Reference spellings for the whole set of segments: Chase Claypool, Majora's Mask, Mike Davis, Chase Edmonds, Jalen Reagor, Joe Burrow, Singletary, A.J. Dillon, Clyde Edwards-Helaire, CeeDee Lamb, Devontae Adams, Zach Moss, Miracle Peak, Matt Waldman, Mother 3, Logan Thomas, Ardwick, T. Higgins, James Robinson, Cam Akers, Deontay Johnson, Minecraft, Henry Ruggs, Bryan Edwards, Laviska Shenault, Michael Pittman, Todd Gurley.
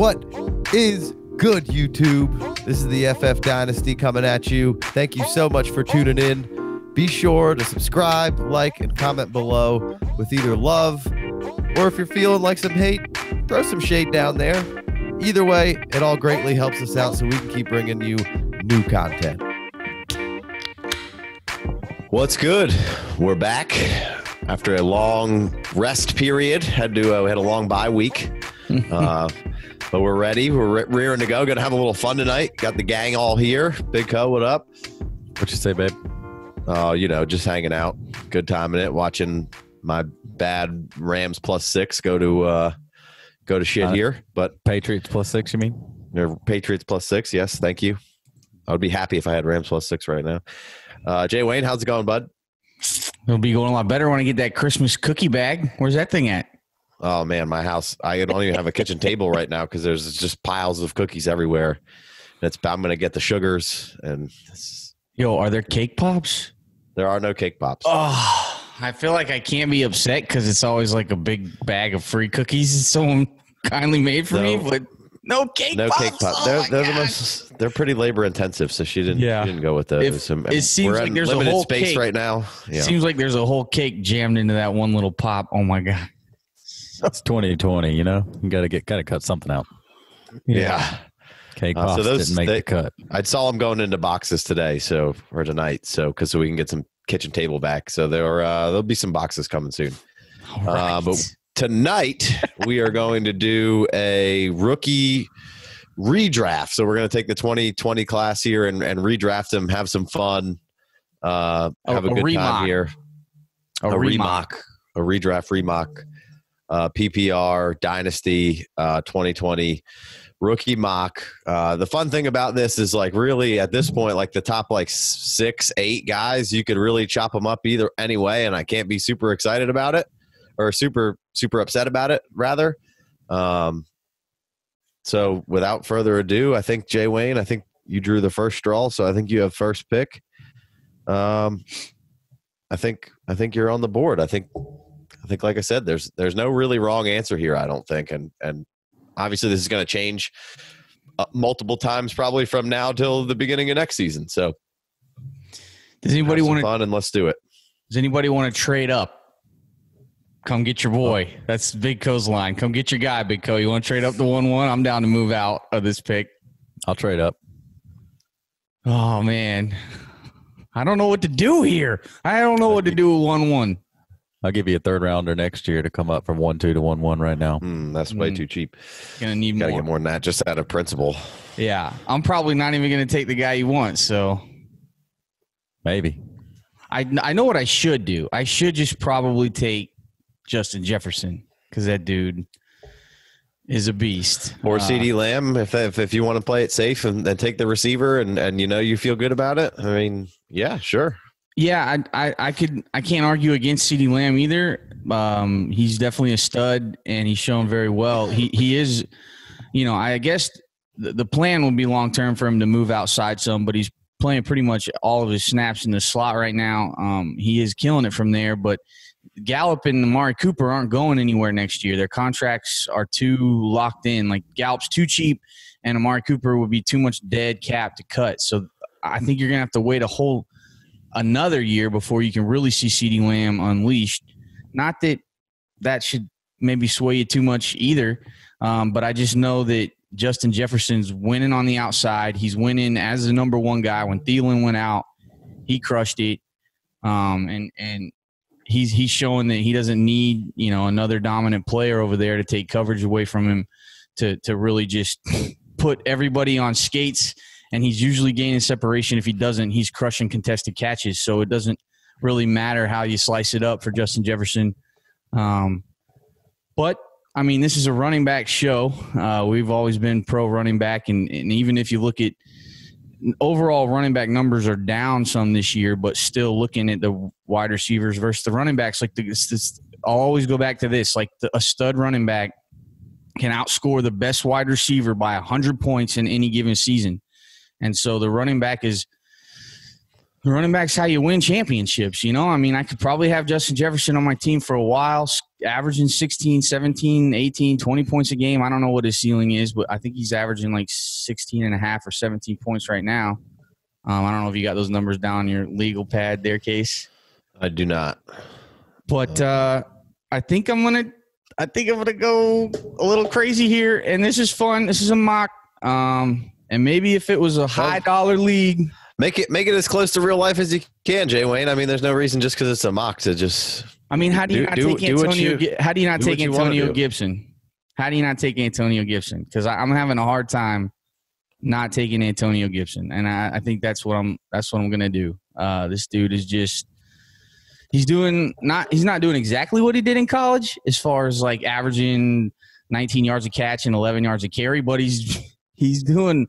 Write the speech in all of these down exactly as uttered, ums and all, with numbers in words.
What is good, YouTube? This is the F F Dynasty coming at you. Thank you so much for tuning in. Be sure to subscribe, like, and comment below with either love, or if you're feeling like some hate, throw some shade down there. Either way, it all greatly helps us out so we can keep bringing you new content. What's good? We're back after a long rest period. Had to uh, we had a long bye week, uh, but we're ready. We're re rearing to go. Going to have a little fun tonight. Got the gang all here. Big Co, what up? What you say, babe? Oh, uh, you know, just hanging out. Good time in it. Watching my bad Rams plus six go to uh, go to shit uh, here. But Patriots plus six, you mean? They're Patriots plus six. Yes, thank you. I would be happy if I had Rams plus six right now. Uh, Jay Wayne, how's it going, bud? It'll be going a lot better when I get that Christmas cookie bag. Where's that thing at? Oh, man, my house. I don't even have a kitchen table right now because there's just piles of cookies everywhere. And it's, I'm going to get the sugars. And yo, are there cake pops? There are no cake pops. Oh, I feel like I can't be upset because it's always like a big bag of free cookies someone kindly made for no. me. But no cake no pops. Cake pop. Oh they're they're, the most, they're pretty labor intensive, so she didn't, yeah. she didn't go with those. If, some, it seems like there's a whole space cake. right now. Yeah. It seems like there's a whole cake jammed into that one little pop. Oh my god, that's twenty twenty. You know, you gotta get gotta cut something out. Yeah, yeah. Cake uh, pops so those, didn't make they, the cut. I saw them going into boxes today, so or tonight, so because so we can get some kitchen table back. So there uh, there'll be some boxes coming soon. All right. Uh, but tonight, we are going to do a rookie redraft. So we're going to take the twenty twenty class here and, and redraft them, have some fun, uh, have a, a good remock. time here. A, a remock. remock. A redraft remock. Uh, P P R, Dynasty, uh, twenty twenty, rookie mock. Uh, the fun thing about this is, like, really at this point, like the top like six, eight guys, you could really chop them up either anyway, and I can't be super excited about it. Or super, super upset about it, rather. Um, so without further ado, I think, Jay Wayne, I think you drew the first straw, so I think you have first pick. Um, I think I think you're on the board. I think, I think, like I said, there's there's no really wrong answer here, I don't think. And, and obviously this is going to change uh, multiple times probably from now till the beginning of next season. So does anybody want to fun and let's do it. Does anybody want to trade up? Come get your boy. That's Big Co's line. Come get your guy, Big Co. You want to trade up to one one? I'm down to move out of this pick. I'll trade up. Oh, man. I don't know what to do here. I don't know what to do with one one. I'll give you a third rounder next year to come up from one two to one one right now. Mm, that's way mm. too cheap. Gonna need Gotta more. get more than that just out of principle. Yeah. I'm probably not even going to take the guy you want, so. Maybe. I, I know what I should do. I should just probably take Justin Jefferson, because that dude is a beast. Or uh, CeeDee Lamb, if, if if you want to play it safe and, and take the receiver, and and you know you feel good about it. I mean, yeah, sure. Yeah, I I, I could I can't argue against CeeDee Lamb either. Um, he's definitely a stud, and he's shown very well. He he is, you know, I guess the, the plan would be long term for him to move outside some, but he's playing pretty much all of his snaps in the slot right now. Um, he is killing it from there, but Gallup and Amari Cooper aren't going anywhere next year. Their contracts are too locked in. Like, Gallup's too cheap, and Amari Cooper would be too much dead cap to cut. So I think you're going to have to wait a whole another year before you can really see CeeDee Lamb unleashed. Not that that should maybe sway you too much either, um, but I just know that Justin Jefferson's winning on the outside. He's winning as the number one guy. When Thielen went out, he crushed it, um, and and – He's he's showing that he doesn't need, you know, another dominant player over there to take coverage away from him to to really just put everybody on skates. And he's usually gaining separation. If he doesn't, he's crushing contested catches. So it doesn't really matter how you slice it up for Justin Jefferson. Um, but, I mean, this is a running back show. Uh, we've always been pro running back. And, and even if you look at overall running back numbers are down some this year, but still looking at the wide receivers versus the running backs, like this, this I'll always go back to this, like the, a stud running back can outscore the best wide receiver by a hundred points in any given season. And so the running back is The running back's how you win championships, you know? I mean, I could probably have Justin Jefferson on my team for a while, averaging sixteen, seventeen, eighteen, twenty points a game. I don't know what his ceiling is, but I think he's averaging like sixteen and a half or seventeen points right now. Um, I don't know if you got those numbers down on your legal pad there, Case. I do not. But uh, I think I'm going to I think I'm going to go a little crazy here, and this is fun. This is a mock. Um, and maybe if it was a high-dollar league – Make it make it as close to real life as you can, Jay Wayne. I mean, there's no reason just because it's a mock to just. I mean, how do you do, not do, take Antonio? You, how do you not do take Antonio Gibson? How do you not take Antonio Gibson? Because I'm having a hard time not taking Antonio Gibson, and I, I think that's what I'm. That's what I'm gonna do. Uh, this dude is just. He's doing not. He's not doing exactly what he did in college, as far as like averaging nineteen yards a catch and eleven yards a carry, but he's he's doing.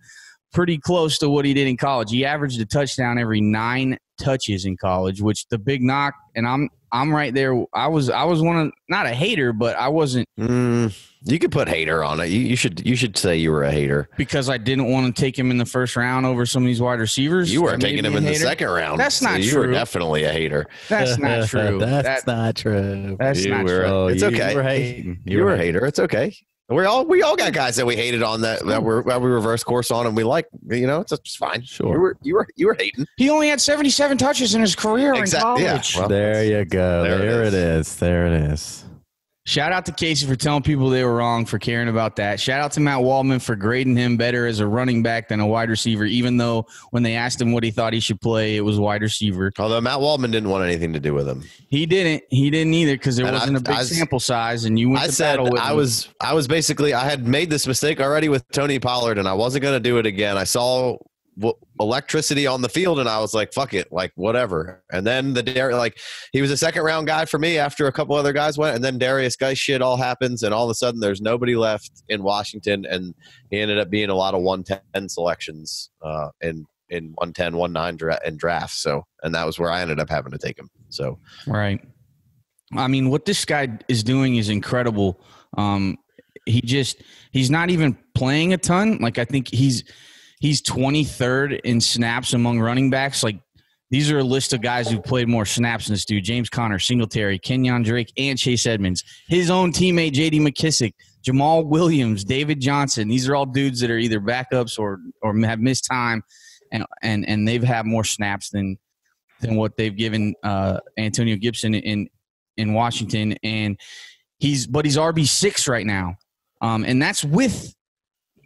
Pretty close to what he did in college. He averaged a touchdown every nine touches in college, which the big knock, and I'm I'm right there. I was I was one of not a hater, but I wasn't. Mm, you could put hater on it. You, you should you should say you were a hater because I didn't want to take him in the first round over some of these wide receivers. You were taking him in the second round. That's not so true. You were definitely a hater. That's not true. That's that, not true. That's you not were, true. Oh, it's you, okay. You were hating. You, you were, were a hater. It's okay. We all we all got guys that we hated on that that we that we reverse course on and we like, you know, it's just fine. Sure, you were you were you were hating. He only had seventy-seven touches in his career exactly. in college. Yeah. Well, there you go. There, there it, is. it is. There it is. Shout out to Casey for telling people they were wrong, for caring about that. Shout out to Matt Waldman for grading him better as a running back than a wide receiver, even though when they asked him what he thought he should play, it was wide receiver. Although Matt Waldman didn't want anything to do with him. He didn't. He didn't either because there and wasn't I, a big I, sample size, and you went I to said, battle with I him. was, I was basically – I had made this mistake already with Tony Pollard, and I wasn't going to do it again. I saw – electricity on the field, and I was like, fuck it, like whatever. And then the Darius, like he was a second round guy for me after a couple other guys went, and then Darius Guy shit all happens, and all of a sudden there's nobody left in Washington, and he ended up being a lot of one ten selections uh, in in one ten, one nine dra and drafts. So, and that was where I ended up having to take him. So, right. I mean, what this guy is doing is incredible. Um, he just he's not even playing a ton. Like I think he's. He's twenty-third in snaps among running backs. Like, these are a list of guys who played more snaps than this dude. James Conner, Singletary, Kenyon Drake, and Chase Edmonds. His own teammate, J D McKissick, Jamal Williams, David Johnson. These are all dudes that are either backups or or have missed time, and and, and they've had more snaps than than what they've given uh, Antonio Gibson in in Washington. And he's but he's R B six right now, um, and that's with.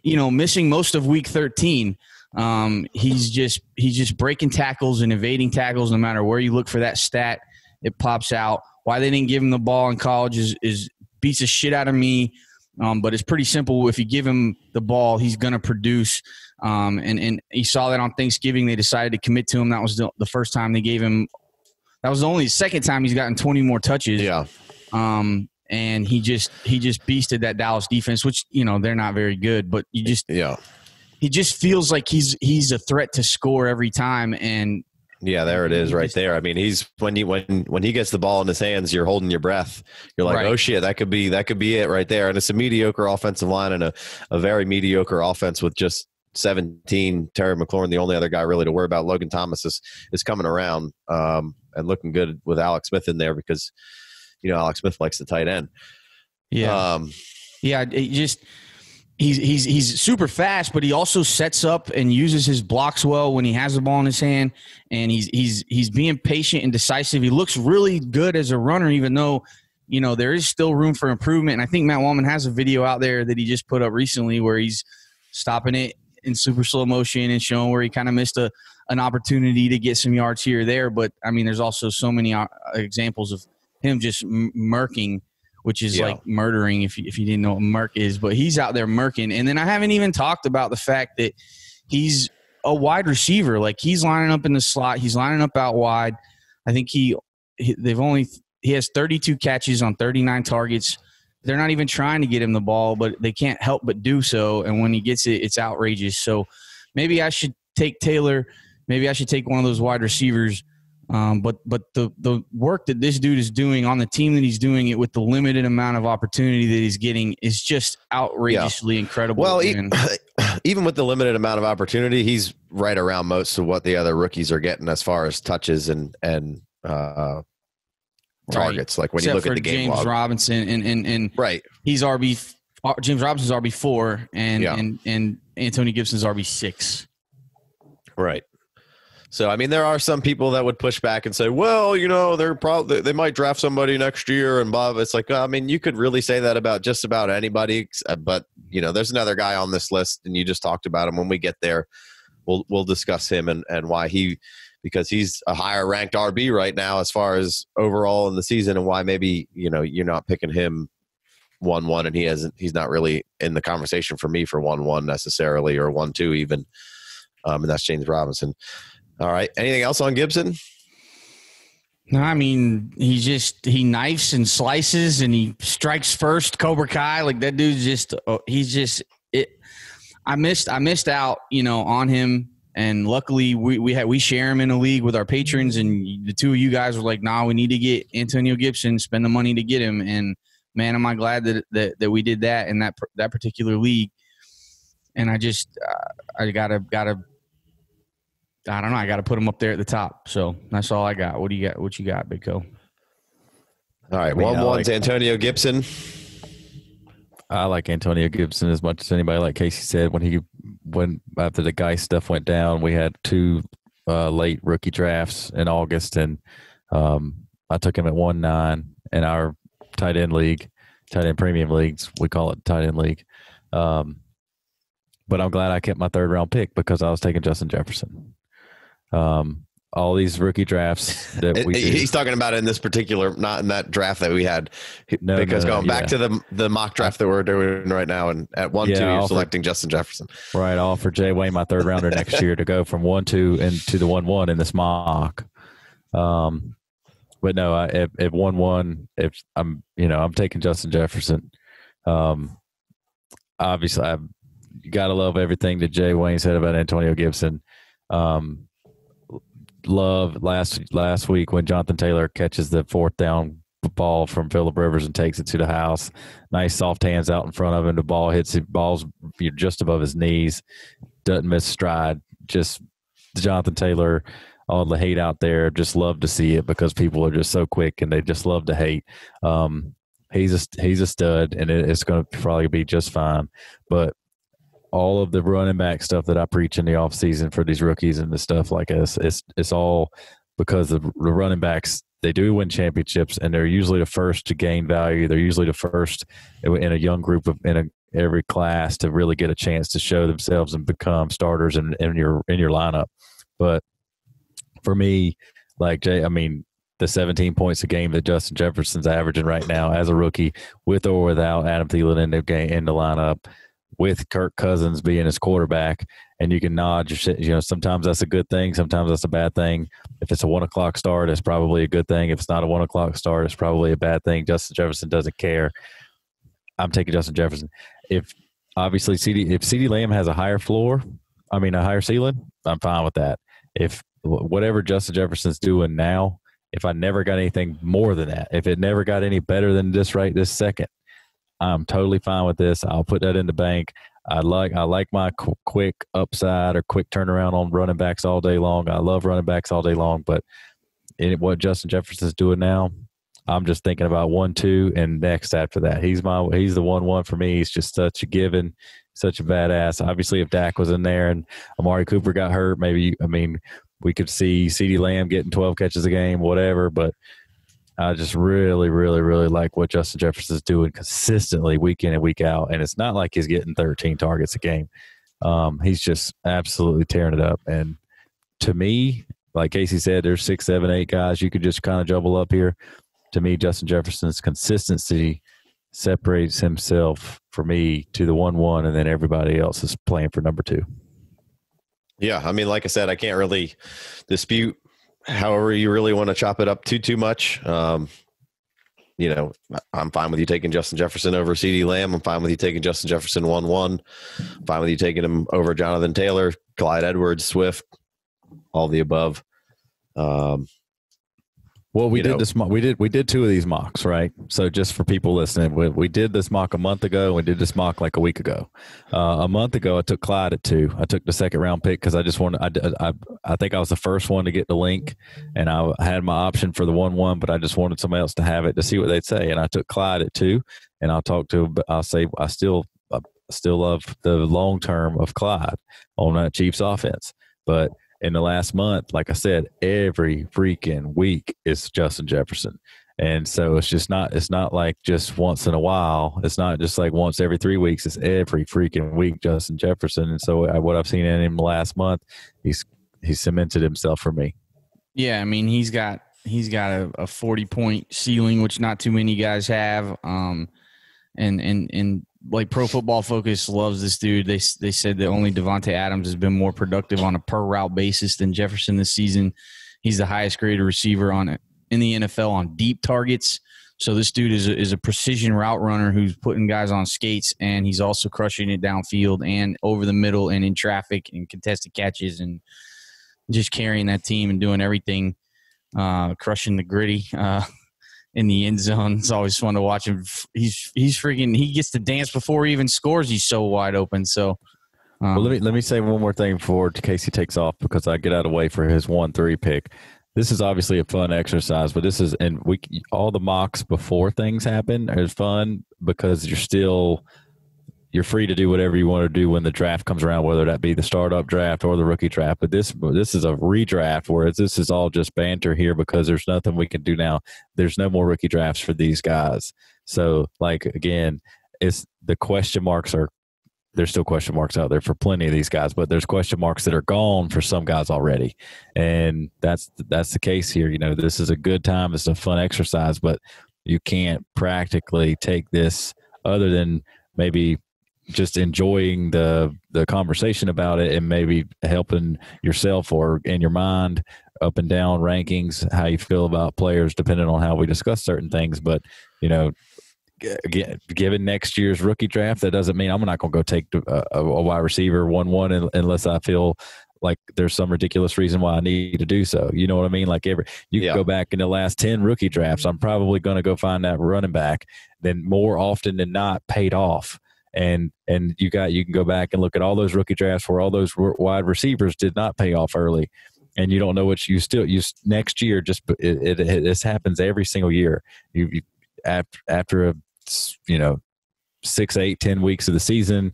You know, missing most of week thirteen, um, he's just he's just breaking tackles and evading tackles. No matter where you look for that stat, it pops out. Why they didn't give him the ball in college is, is beats the shit out of me. Um, but it's pretty simple. If you give him the ball, he's going to produce. Um, and and he saw that on Thanksgiving. They decided to commit to him. That was the, the first time they gave him. That was the only second time he's gotten twenty more touches. Yeah. Um, And he just he just beasted that Dallas defense, which, you know, they're not very good, but you just yeah, he just feels like he's he's a threat to score every time. And yeah, there it is right there. I mean, he's when you when when he gets the ball in his hands, you're holding your breath. You're like, right. Oh shit, that could be that could be it right there. And it's a mediocre offensive line and a a very mediocre offense with just seventeen. Terry McLaurin, the only other guy really to worry about. Logan Thomas is is coming around um, and looking good with Alex Smith in there because. You know, Alex Smith likes the tight end. Yeah. Um, yeah. It just, he's, he's, he's super fast, but he also sets up and uses his blocks well when he has the ball in his hand. And he's, he's, he's being patient and decisive. He looks really good as a runner, even though, you know, there is still room for improvement. And I think Matt Waldman has a video out there that he just put up recently where he's stopping it in super slow motion and showing where he kind of missed a, an opportunity to get some yards here or there. But I mean, there's also so many examples of, him just murking, which is yeah. like murdering if you, if you didn't know what murk is. But he's out there murking. And then I haven't even talked about the fact that he's a wide receiver. Like, he's lining up in the slot. He's lining up out wide. I think he, he they've only – he has thirty-two catches on thirty-nine targets. They're not even trying to get him the ball, but they can't help but do so. And when he gets it, it's outrageous. So maybe I should take Taylor. Maybe I should take one of those wide receivers. Um, but but the, the work that this dude is doing on the team that he's doing it with the limited amount of opportunity that he's getting is just outrageously yeah. incredible. Well, even, even with the limited amount of opportunity, he's right around most of what the other rookies are getting as far as touches and, and uh, targets. Right. Like when Except you look at the game James log. Robinson and, and, and right. he's R B, James Robinson's R B four and, yeah. and, and Antonio Gibson's R B six. Right. So, I mean, there are some people that would push back and say, well, you know, they're probably, they might draft somebody next year and blah. It's like, I mean, you could really say that about just about anybody, but you know, there's another guy on this list and you just talked about him. When we get there, we'll, we'll discuss him and, and why he, because he's a higher ranked R B right now, as far as overall in the season and why maybe, you know, you're not picking him one, one, and he hasn't, he's not really in the conversation for me for one, one necessarily, or one, two even. Um, and that's James Robinson. All right. Anything else on Gibson? No, I mean, he just, he knifes and slices and he strikes first, Cobra Kai. Like that dude's just, oh, he's just, it. I missed, I missed out, you know, on him. And luckily we, we had, we share him in a league with our patrons and the two of you guys were like, nah, we need to get Antonio Gibson, spend the money to get him. And man, am I glad that, that, that we did that in that, that particular league. And I just, uh, I gotta, gotta, I don't know. I got to put him up there at the top. So that's all I got. What do you got? What you got, Big Co? All right. One one's Antonio Gibson. I like Antonio Gibson as much as anybody. Like Casey said, when he when after the guy stuff went down, we had two uh, late rookie drafts in August, and um, I took him at one nine in our tight end league, tight end premium leagues. We call it tight end league. Um, but I'm glad I kept my third round pick because I was taking Justin Jefferson. Um, all these rookie drafts that we he's do. talking about in this particular, not in that draft that we had, no, because no, going yeah. back to the the mock draft that we're doing right now, and at one yeah, two you're selecting for, Justin Jefferson, right? All for Jay Wayne, my third rounder next year to go from one two and to the one one in this mock. Um, but no, I, if if one one, if I'm you know I'm taking Justin Jefferson. Um, obviously I've got to love everything that Jay Wayne said about Antonio Gibson. Um. Love last last week when Jonathan Taylor catches the fourth down ball from Phillip Rivers and takes it to the house. Nice soft hands out in front of him. The ball hits the ball's just above his knees. Doesn't miss stride. Just Jonathan Taylor, all the hate out there. Just love to see it because people are just so quick and they just love to hate. Um, he's a he's a stud and it, it's going to probably be just fine. But all of the running back stuff that I preach in the offseason for these rookies and the stuff like this, it's it's all because the running backs, they do win championships, and they're usually the first to gain value. They're usually the first in a young group of in a, every class to really get a chance to show themselves and become starters in, in your in your lineup. But for me, like Jay, I mean, the seventeen points a game that Justin Jefferson's averaging right now as a rookie, with or without Adam Thielen in the game in the lineup, with Kirk Cousins being his quarterback, and you can nod your shit. You know, sometimes that's a good thing. Sometimes that's a bad thing. If it's a one o'clock start, it's probably a good thing. If it's not a one o'clock start, it's probably a bad thing. Justin Jefferson doesn't care. I'm taking Justin Jefferson. If obviously CeeDee, if CeeDee Lamb has a higher floor, I mean, a higher ceiling, I'm fine with that. If whatever Justin Jefferson's doing now, if I never got anything more than that, if it never got any better than this right this second, I'm totally fine with this. I'll put that in the bank. I like I like my qu quick upside or quick turnaround on running backs all day long. I love running backs all day long, but in what Justin Jefferson's doing now, I'm just thinking about one, two, and next after that. He's my he's the one, one for me. He's just such a given, such a badass. Obviously, if Dak was in there and Amari Cooper got hurt, maybe I mean we could see CeeDee Lamb getting twelve catches a game, whatever, but. I just really, really, really like what Justin Jefferson's doing consistently week in and week out. And it's not like he's getting thirteen targets a game. Um, he's just absolutely tearing it up. And to me, like Casey said, there's six, seven, eight guys you could just kind of jumble up here. To me, Justin Jefferson's consistency separates himself, for me, to the one one, and then everybody else is playing for number two. Yeah, I mean, like I said, I can't really dispute however you really want to chop it up too, too much. Um, you know, I'm fine with you taking Justin Jefferson over CeeDee Lamb. I'm fine with you taking Justin Jefferson one one. I'm fine with you taking him over Jonathan Taylor, Clyde Edwards, Swift, all the above. Um, Well, we you did know. this. We did we did two of these mocks, right? So just for people listening, we, we did this mock a month ago. We did this mock like a week ago. Uh, a month ago, I took Clyde at two. I took the second round pick because I just wanted. I, I I think I was the first one to get the link, and I had my option for the one one, but I just wanted somebody else to have it to see what they'd say. And I took Clyde at two, and I'll talk to. I'll say I still I still love the long term of Clyde on that Chiefs offense, but. In the last month, like I said, every freaking week is Justin Jefferson. And so it's just not, it's not like just once in a while. It's not just like once every three weeks. It's every freaking week, Justin Jefferson. And so what I've seen in him last month, he's, he's cemented himself for me. Yeah. I mean, he's got, he's got a, a forty point ceiling, which not too many guys have. Um, and, and, and, like Pro Football Focus loves this dude. They they said that only Devontae Adams has been more productive on a per route basis than Jefferson this season. He's the highest graded receiver on it in the N F L on deep targets. So this dude is a, is a precision route runner who's putting guys on skates, and he's also crushing it downfield and over the middle and in traffic and contested catches and just carrying that team and doing everything, uh, crushing the gritty. Uh, in the end zone. It's always fun to watch him. He's he's freaking, he gets to dance before he even scores. He's so wide open. So um, well, let me let me say one more thing before Casey takes off, because I get out of the way for his one three pick. This is obviously a fun exercise, but this is, and we all the mocks before things happen is fun because you're still you're free to do whatever you want to do when the draft comes around, whether that be the startup draft or the rookie draft. But this this is a redraft, whereas this is all just banter here because there's nothing we can do now. There's no more rookie drafts for these guys. So, like, again, it's the question marks are – there's still question marks out there for plenty of these guys, but there's question marks that are gone for some guys already. And that's that's the case here. You know, this is a good time. It's a fun exercise, but you can't practically take this other than maybe – just enjoying the the conversation about it and maybe helping yourself or in your mind up and down rankings, how you feel about players depending on how we discuss certain things. But, you know, g- given next year's rookie draft, that doesn't mean I'm not going to go take a, a wide receiver one one unless I feel like there's some ridiculous reason why I need to do so. You know what I mean? Like every you yeah. can go back in the last ten rookie drafts, I'm probably going to go find that running back then more often than not paid off. And and you got you can go back and look at all those rookie drafts where all those wide receivers did not pay off early, and you don't know what you still you next year. Just it, it, it this happens every single year. You, you after after a you know six, eight, ten weeks of the season,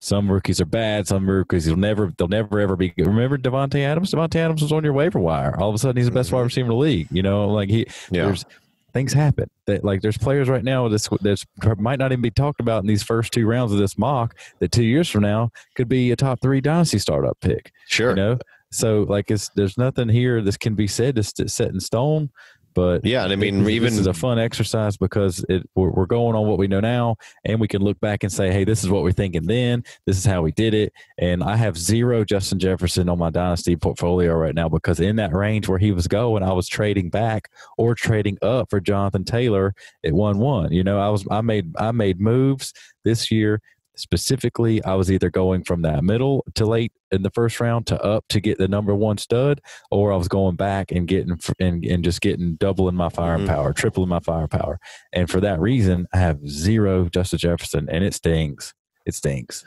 some rookies are bad. Some rookies will never they'll never ever be good. Remember Devontae Adams? Devontae Adams was on your waiver wire. All of a sudden, he's the best mm-hmm. wide receiver in the league. You know, like he yeah. there's. Things happen. That like there's players right now that's that's might not even be talked about in these first two rounds of this mock that two years from now could be a top three dynasty startup pick. Sure, you know. So like it's there's nothing here that can be said that's set in stone. But yeah, and I mean, this, even this is a fun exercise because it we're, we're going on what we know now, and we can look back and say, hey, this is what we're thinking then. This is how we did it. And I have zero Justin Jefferson on my dynasty portfolio right now because in that range where he was going, I was trading back or trading up for Jonathan Taylor at one one. You know, I was I made I made moves this year. Specifically, I was either going from that middle to late in the first round to up to get the number one stud, or I was going back and getting and, and just getting doubling my firepower, mm-hmm. tripling my firepower. And for that reason, I have zero Justin Jefferson, and it stings. It stings.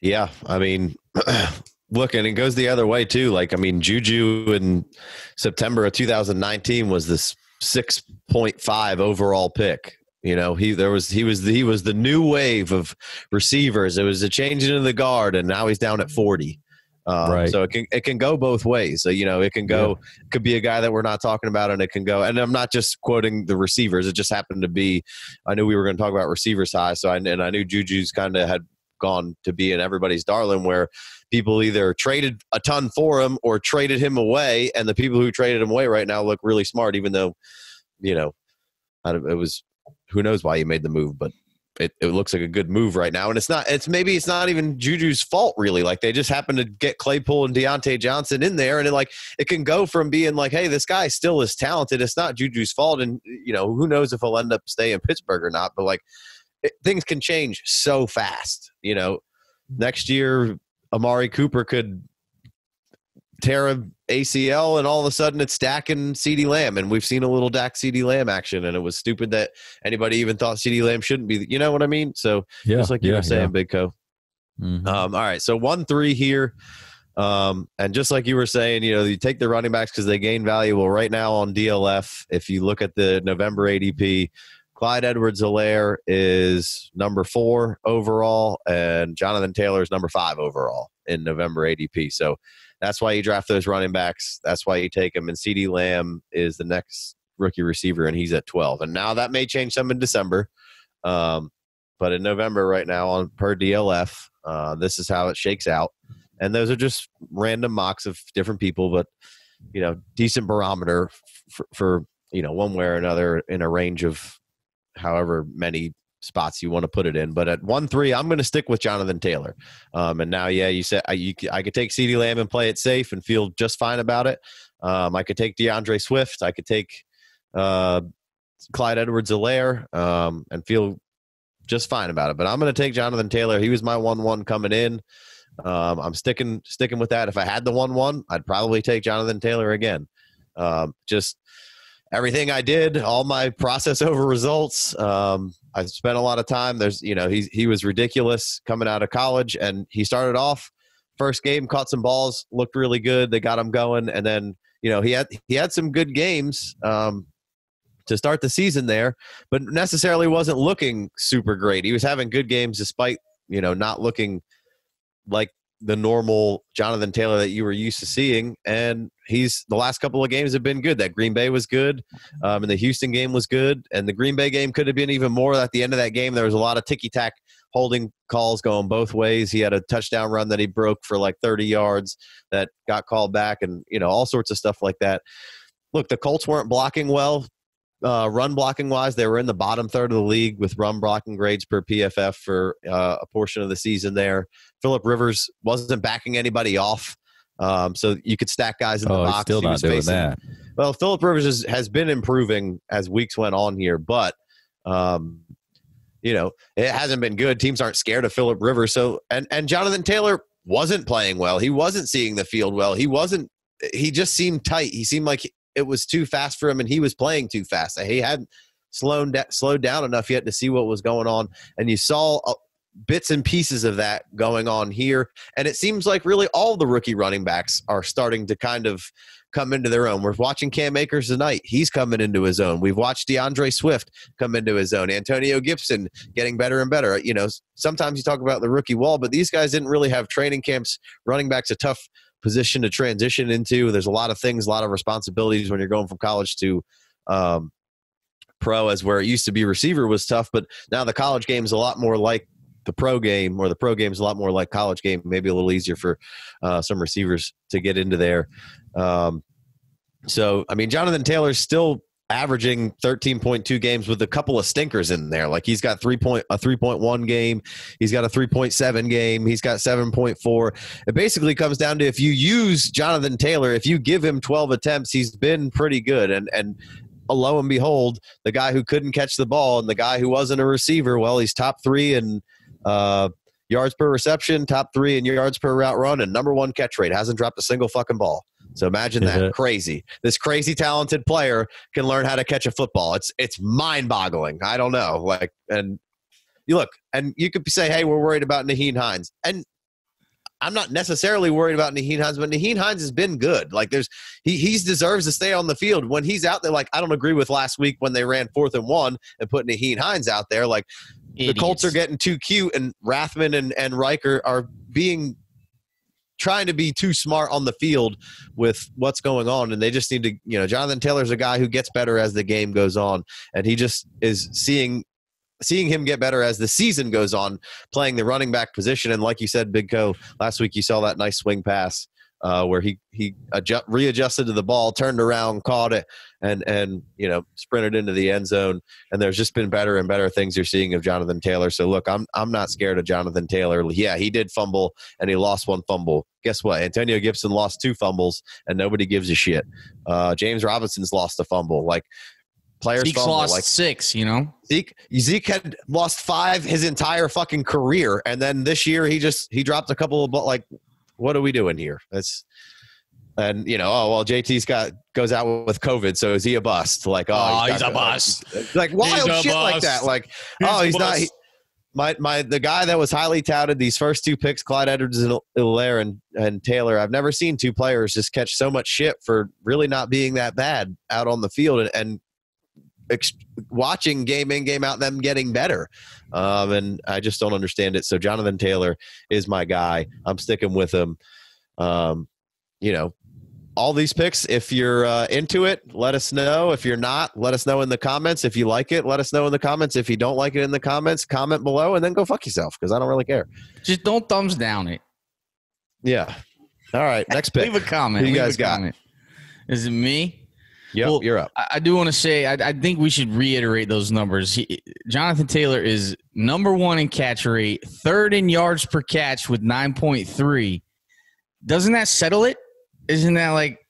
Yeah, I mean, look, and it goes the other way too. Like, I mean, Juju in September of two thousand nineteen was this six point five overall pick. You know, he there was he was the, he was the new wave of receivers. It was a changing of the guard, and now he's down at forty. Um, right. So it can it can go both ways. So, you know, it can go yeah. could be a guy that we're not talking about, and it can go. And I'm not just quoting the receivers. It just happened to be. I knew we were going to talk about receivers high, so I, and I knew Juju's kind of had gone to be in everybody's darling, where people either traded a ton for him or traded him away, and the people who traded him away right now look really smart, even though, you know, it was. Who knows why you made the move, but it, it looks like a good move right now. And it's not, it's maybe it's not even Juju's fault really. Like they just happened to get Claypool and Deontay Johnson in there. And it like, it can go from being like, hey, this guy still is talented. It's not Juju's fault. And you know, who knows if he'll end up staying in Pittsburgh or not, but like it, things can change so fast, you know, next year, Amari Cooper could tear a A C L, and all of a sudden it's Dak and CeeDee Lamb, and we've seen a little Dak CeeDee Lamb action, and it was stupid that anybody even thought CeeDee Lamb shouldn't be. You know what I mean? So yeah, just like you yeah, were saying, yeah. Big Co. Mm-hmm. Um, all right, so one three here, um, and just like you were saying, you know, you take the running backs because they gain value. Well, right now on D L F, if you look at the November A D P, Clyde Edwards-Helaire is number four overall, and Jonathan Taylor is number five overall in November A D P. So that's why you draft those running backs. That's why you take them. And CeeDee Lamb is the next rookie receiver, and he's at twelve. And now that may change some in December, um, but in November right now on per D L F, uh, this is how it shakes out. And those are just random mocks of different people, but you know, decent barometer for, for you know one way or another in a range of however many spots you want to put it in. But at one three, I'm going to stick with Jonathan Taylor. Um, and now, yeah, you said I, you, I could take CeeDee Lamb and play it safe and feel just fine about it. Um, I could take DeAndre Swift. I could take uh, Clyde Edwards-Helaire um, and feel just fine about it. But I'm going to take Jonathan Taylor. He was my one one coming in. Um, I'm sticking sticking with that. If I had the one one, I'd probably take Jonathan Taylor again. Um, just. Everything I did, all my process over results, um, I spent a lot of time. There's, you know, he, he was ridiculous coming out of college, and he started off first game, caught some balls, looked really good. They got him going, and then, you know, he had he had some good games um, to start the season there, but necessarily wasn't looking super great. He was having good games despite, you know, not looking like the normal Jonathan Taylor that you were used to seeing. And he's the last couple of games have been good. That Green Bay was good. Um, and the Houston game was good. And the Green Bay game could have been even more. At the end of that game, there was a lot of ticky tack holding calls going both ways. He had a touchdown run that he broke for like thirty yards that got called back, and, you know, all sorts of stuff like that. Look, the Colts weren't blocking well. Uh, run blocking wise, they were in the bottom third of the league with run blocking grades per P F F for uh, a portion of the season there. Phillip Rivers wasn't backing anybody off, um, so you could stack guys in the oh, box. Still not doing facing. That. Well, Phillip Rivers is, has been improving as weeks went on here, but um, you know, it hasn't been good. Teams aren't scared of Phillip Rivers, so and and Jonathan Taylor wasn't playing well. He wasn't seeing the field well. He wasn't. He just seemed tight. He seemed like. It was too fast for him, and he was playing too fast. He hadn't slowed slowed down enough yet to see what was going on, and you saw bits and pieces of that going on here. And it seems like really all the rookie running backs are starting to kind of come into their own. We're watching Cam Akers tonight. He's coming into his own. We've watched DeAndre Swift come into his own. Antonio Gibson getting better and better. You know, sometimes you talk about the rookie wall, but these guys didn't really have training camps. Running back's a tough position to transition into. There's a lot of things, a lot of responsibilities when you're going from college to um, pro, as where it used to be receiver was tough, but now the college game is a lot more like the pro game, or the pro game is a lot more like college game, maybe a little easier for uh, some receivers to get into there. Um, so, I mean, Jonathan Taylor's still averaging thirteen point two games with a couple of stinkers in there. Like he's got three point, a three point one game. He's got a three point seven game. He's got seven point four. It basically comes down to if you use Jonathan Taylor, if you give him twelve attempts, he's been pretty good. And, and lo and behold, the guy who couldn't catch the ball and the guy who wasn't a receiver, well, he's top three in uh, yards per reception, top three in yards per route run, and number one catch rate. Hasn't dropped a single fucking ball. So imagine that. Crazy. This crazy talented player can learn how to catch a football. It's it's mind-boggling. I don't know. Like, and you look, and you could say, hey, we're worried about Nyheim Hines. And I'm not necessarily worried about Nyheim Hines, but Nyheim Hines has been good. Like there's he he's deserves to stay on the field. When he's out there, like I don't agree with last week when they ran fourth and one and put Nyheim Hines out there. Like Idiots. The Colts are getting too cute, and Rathman and, and Riker are being trying to be too smart on the field with what's going on. And they just need to, you know, Jonathan Taylor's a guy who gets better as the game goes on. And he just is seeing, seeing him get better as the season goes on, playing the running back position. And like you said, Big Co, last week, you saw that nice swing pass uh, where he, he adjust, readjusted to the ball, turned around, caught it and, and, you know, sprinted into the end zone. And there's just been better and better things you're seeing of Jonathan Taylor. So look, I'm, I'm not scared of Jonathan Taylor. Yeah, he did fumble and he lost one fumble. Guess what? Antonio Gibson lost two fumbles and nobody gives a shit. Uh, James Robinson's lost a fumble. Like, Players Zeke's fumble. lost like, six, you know. Zeke Zeke had lost five his entire fucking career, and then this year he just he dropped a couple of like, what are we doing here? That's And, you know, oh, well, J T Scott goes out with COVID, so is he a bust? Like, oh, oh he's, he's a bust. Like, like wild shit bust. like that. Like, he's oh, he's not he, – my my the guy that was highly touted, these first two picks, Clyde Edwards-Helaire and, and Taylor, I've never seen two players just catch so much shit for really not being that bad out on the field and, and ex- watching game in, game out, them getting better. Um, and I just don't understand it. So Jonathan Taylor is my guy. I'm sticking with him. Um, you know, all these picks, if you're uh, into it, let us know. If you're not, let us know in the comments. If you like it, let us know in the comments. If you don't like it in the comments, comment below and then go fuck yourself because I don't really care. Just don't thumbs down it. Yeah. All right. Next pick. Leave a comment. Who you guys got? Comment. Is it me? Yep, well, you're up. I do want to say, I, I think we should reiterate those numbers. He, Jonathan Taylor is number one in catch rate, third in yards per catch with nine point three. Doesn't that settle it? Isn't that like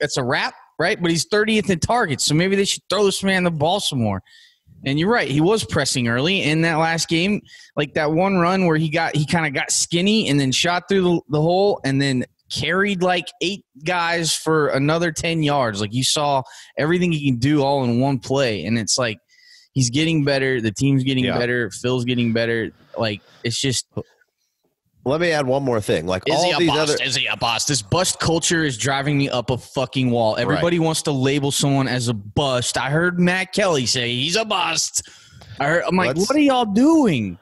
that's a wrap, right? But he's thirtieth in targets, so maybe they should throw this man the ball some more. And you're right, he was pressing early in that last game, like that one run where he got he kind of got skinny and then shot through the, the hole and then carried like eight guys for another ten yards. Like you saw everything he can do all in one play, and it's like he's getting better, the team's getting yeah. better, Phil's getting better. Like it's just. Let me add one more thing. Like is all he a these bust? Other, is he a bust? This bust culture is driving me up a fucking wall. Everybody right. wants to label someone as a bust. I heard Matt Kelly say he's a bust. I heard, I'm like, Let's, what are y'all doing?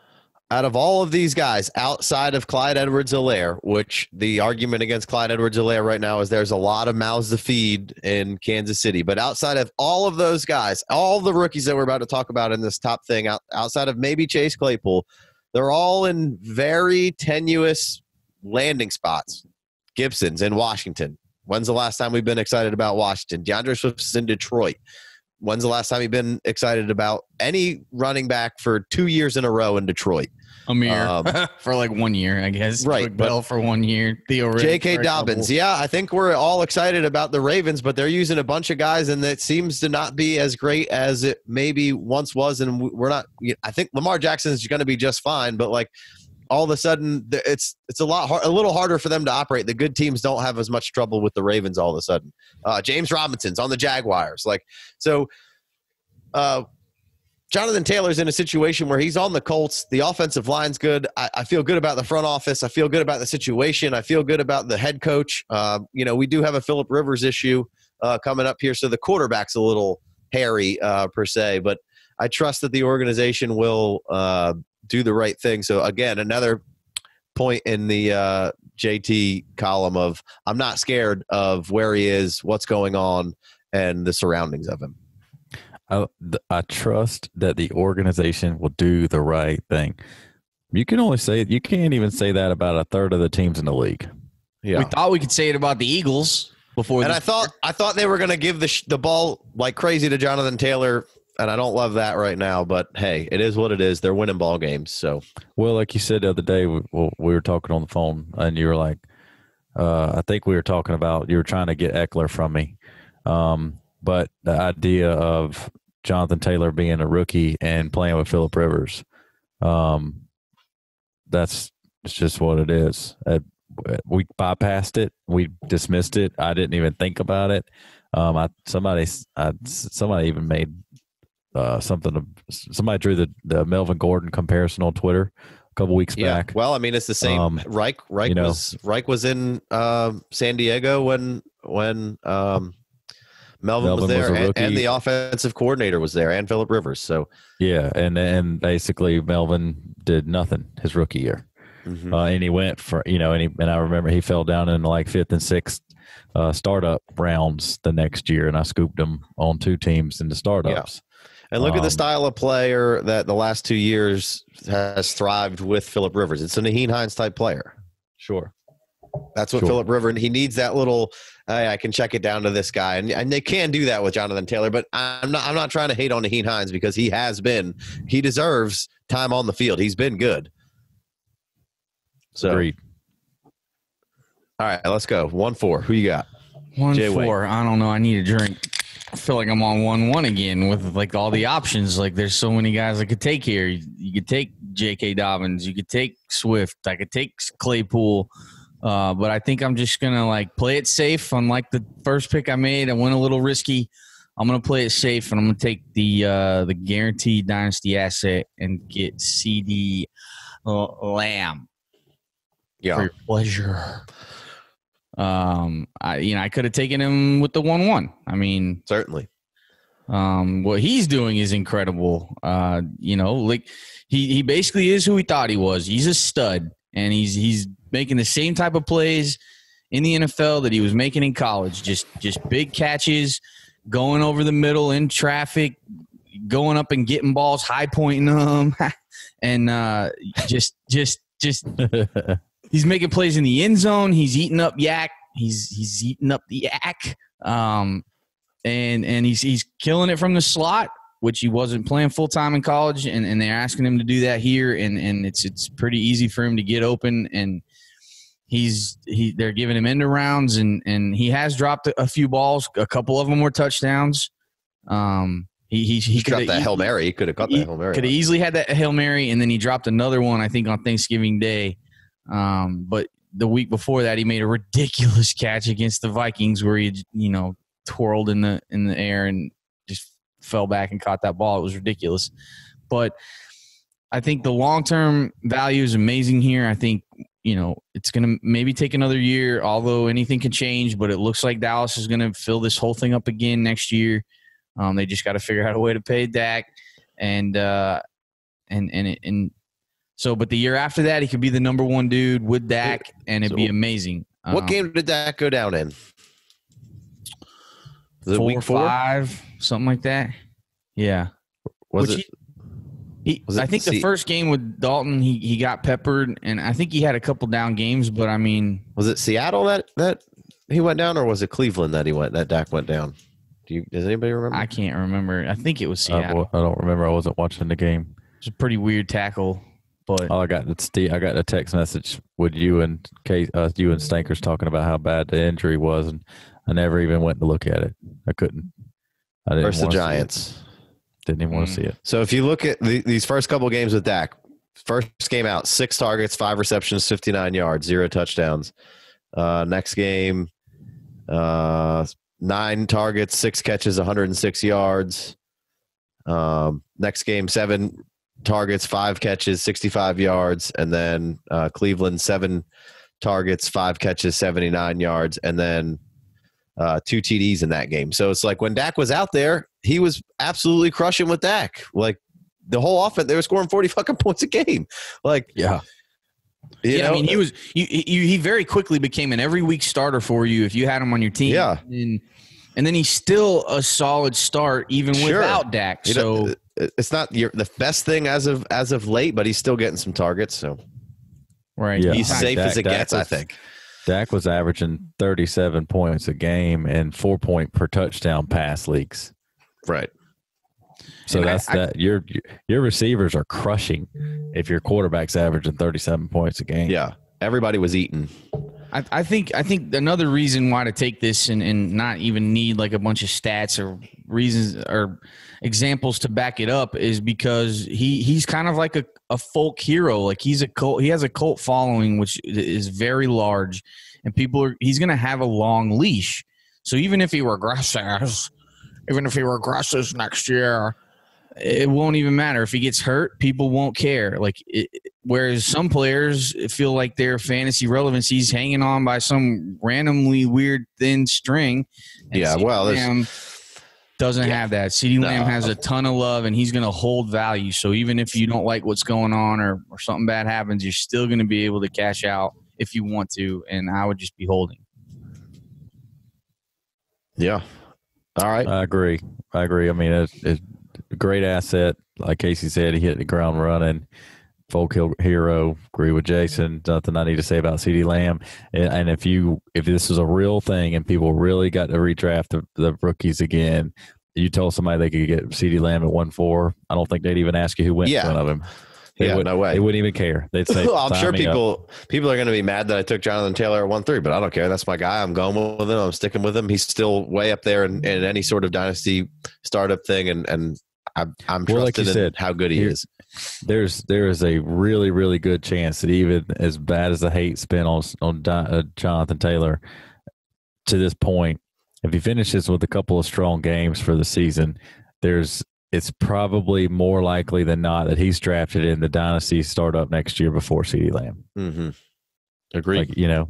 Out of all of these guys, outside of Clyde Edwards-Helaire, which the argument against Clyde Edwards-Helaire right now is there's a lot of mouths to feed in Kansas City. But outside of all of those guys, all the rookies that we're about to talk about in this top thing, outside of maybe Chase Claypool, they're all in very tenuous landing spots. Gibson's in Washington. When's the last time we've been excited about Washington? DeAndre Swift's in Detroit. When's the last time you've been excited about any running back for two years in a row in Detroit? Amir um, for like one year, I guess. Right. Bell for one year. Theo Riddick. J K. Dobbins. Yeah, I think we're all excited about the Ravens, but they're using a bunch of guys, and it seems to not be as great as it maybe once was. And we're not. I think Lamar Jackson is going to be just fine, but like all of a sudden, it's it's a lot hard, a little harder for them to operate. The good teams don't have as much trouble with the Ravens all of a sudden. Uh, James Robinson's on the Jaguars, like so. Uh, Jonathan Taylor's in a situation where he's on the Colts. The offensive line's good. I, I feel good about the front office. I feel good about the situation. I feel good about the head coach. Uh, you know, we do have a Phillip Rivers issue uh, coming up here, so the quarterback's a little hairy uh, per se, but I trust that the organization will uh, do the right thing. So, again, another point in the uh, J T column of I'm not scared of where he is, what's going on, and the surroundings of him. I, I trust that the organization will do the right thing. You can only say you can't even say that about a third of the teams in the league. Yeah, we thought we could say it about the Eagles before. And I thought I thought they were going to give the sh- the ball like crazy to Jonathan Taylor, and I don't love that right now. But hey, it is what it is. They're winning ball games. So well, like you said the other day, we, we were talking on the phone, and you were like, uh, I think we were talking about you were trying to get Eckler from me. Um, But the idea of Jonathan Taylor being a rookie and playing with Phillip Rivers, um, that's it's just what it is. I, we bypassed it. We dismissed it. I didn't even think about it. Um, I somebody I, somebody even made uh, something. To, somebody drew the, the Melvin Gordon comparison on Twitter a couple weeks yeah. back. Well, I mean, it's the same. Um, Reich Reich you know, was Reich was in uh, San Diego when when. Um, Melvin, Melvin was there, was and, and the offensive coordinator was there, and Phillip Rivers. So yeah, and and basically Melvin did nothing his rookie year, mm-hmm. uh, and he went for you know, and he, and I remember he fell down in like fifth and sixth uh, startup rounds the next year, and I scooped him on two teams in the startups. Yeah. And look um, at the style of player that the last two years has thrived with Phillip Rivers. It's a Nyheim Hines type player. Sure. That's what sure. Phillip Rivers, he needs that little, hey, I can check it down to this guy. And, and they can do that with Jonathan Taylor, but I'm not I'm not trying to hate on Nyheim Hines because he has been, he deserves time on the field. He's been good. So, agreed. All right, let's go. one four Who you got? one four I don't know. I need a drink. I feel like I'm on one one again with like all the options. Like there's so many guys I could take here. You, you could take J K. Dobbins. You could take Swift. I could take Claypool. Uh, but I think I'm just going to, like, play it safe. Unlike the first pick I made, I went a little risky. I'm going to play it safe, and I'm going to take the uh, the guaranteed dynasty asset and get CeeDee Lamb. Yeah. For your pleasure. Um, I you know, I could have taken him with the one one. I mean, certainly. Um, what he's doing is incredible. Uh, you know, like he, he basically is who he thought he was. He's a stud, and he's he's making the same type of plays in the N F L that he was making in college. Just just big catches, going over the middle in traffic, going up and getting balls, high pointing them, and uh, just just just he's making plays in the end zone. He's eating up yak. He's he's eating up the yak. Um. And and he's he's killing it from the slot, which he wasn't playing full time in college, and, and they're asking him to do that here, and, and it's it's pretty easy for him to get open, and he's he they're giving him end rounds, and, and he has dropped a few balls, a couple of them were touchdowns. Um, he he he could have that Hail Mary, he could have got that Hail Mary, could have easily had that Hail Mary, and then he dropped another one I think on Thanksgiving Day, um, but the week before that he made a ridiculous catch against the Vikings where he you know. twirled in the in the air and just fell back and caught that ball. It was ridiculous. But I think the long-term value is amazing here. I think, you know, it's going to maybe take another year, although anything can change, but it looks like Dallas is going to fill this whole thing up again next year. Um, they just got to figure out a way to pay Dak. And, uh, and, and, it, and so, but the year after that, he could be the number one dude with Dak, and it'd so be amazing. What um, game did Dak go down in? Four, week four, five, something like that. Yeah. Was Which it? He, he, was I it think the C- first game with Dalton, he he got peppered, and I think he had a couple down games. But I mean, was it Seattle that, that he went down, or was it Cleveland that he went that Dak went down? Do you does anybody remember? I can't remember. I think it was Seattle. Uh, well, I don't remember. I wasn't watching the game. It's a pretty weird tackle. But oh, I got the I got a text message with you and Kate, uh, you and Stankers talking about how bad the injury was, and I never even went to look at it. I couldn't. I didn't. Versus the Giants. Didn't even mm. want to see it. So if you look at the, these first couple games with Dak, first game out, six targets, five receptions, fifty-nine yards, zero touchdowns. Uh, next game, uh, nine targets, six catches, one hundred six yards. Um, next game, seven targets, five catches, sixty-five yards. And then uh, Cleveland, seven targets, five catches, seventy-nine yards. And then Uh, two T Ds in that game. So it's like when Dak was out there, he was absolutely crushing with Dak. Like the whole offense, they were scoring forty fucking points a game. Like, yeah. You yeah, know? I mean, he was he, he, he very quickly became an every week starter for you if you had him on your team. Yeah. And, and then he's still a solid start even sure. without Dak. So you know, it's not your, the best thing as of as of late, but he's still getting some targets. So right, yeah. he's safe Dak, as it Dak gets, was, I think. Dak was averaging thirty-seven points a game and four point per touchdown pass leaks. Right. So and that's I, that. I, your your receivers are crushing if your quarterback's averaging thirty-seven points a game. Yeah. Everybody was eating. I, I think I think another reason why to take this and, and not even need like a bunch of stats or reasons or examples to back it up is because he, he's kind of like a, a folk hero. Like he's a cult, he has a cult following, which is very large, and people are, he's going to have a long leash. So even if he regresses, even if he regresses next year, it won't even matter. If he gets hurt, people won't care. Like it, whereas some players feel like their fantasy relevancy is hanging on by some randomly weird thin string. And yeah, C D well, Lamb doesn't yeah, have that. CeeDee no. Lamb has a ton of love, and he's going to hold value. So even if you don't like what's going on or, or something bad happens, you're still going to be able to cash out if you want to, and I would just be holding. Yeah. All right. I agree. I agree. I mean, it's, it's great asset. Like Casey said, he hit the ground running. Folk hero. Agree with Jason. Nothing I need to say about CeeDee Lamb. And, and if you, if this is a real thing and people really got to redraft the, the rookies again, you told somebody they could get CeeDee Lamb at one four. I don't think they'd even ask you who went yeah. in front of him. They yeah, no way. They wouldn't even care. They'd say, I'm sure people up. people are going to be mad that I took Jonathan Taylor at one three, but I don't care. That's my guy. I'm going with him. I'm sticking with him. He's still way up there in, in any sort of dynasty startup thing, and and I'm, I'm well, trusted like you in said, how good he is. There's there is a really really good chance that even as bad as the hate spent on on uh, Jonathan Taylor to this point, if he finishes with a couple of strong games for the season, there's it's probably more likely than not that he's drafted in the dynasty startup next year before CeeDee Lamb. Mm-hmm. Agreed. Like, you know.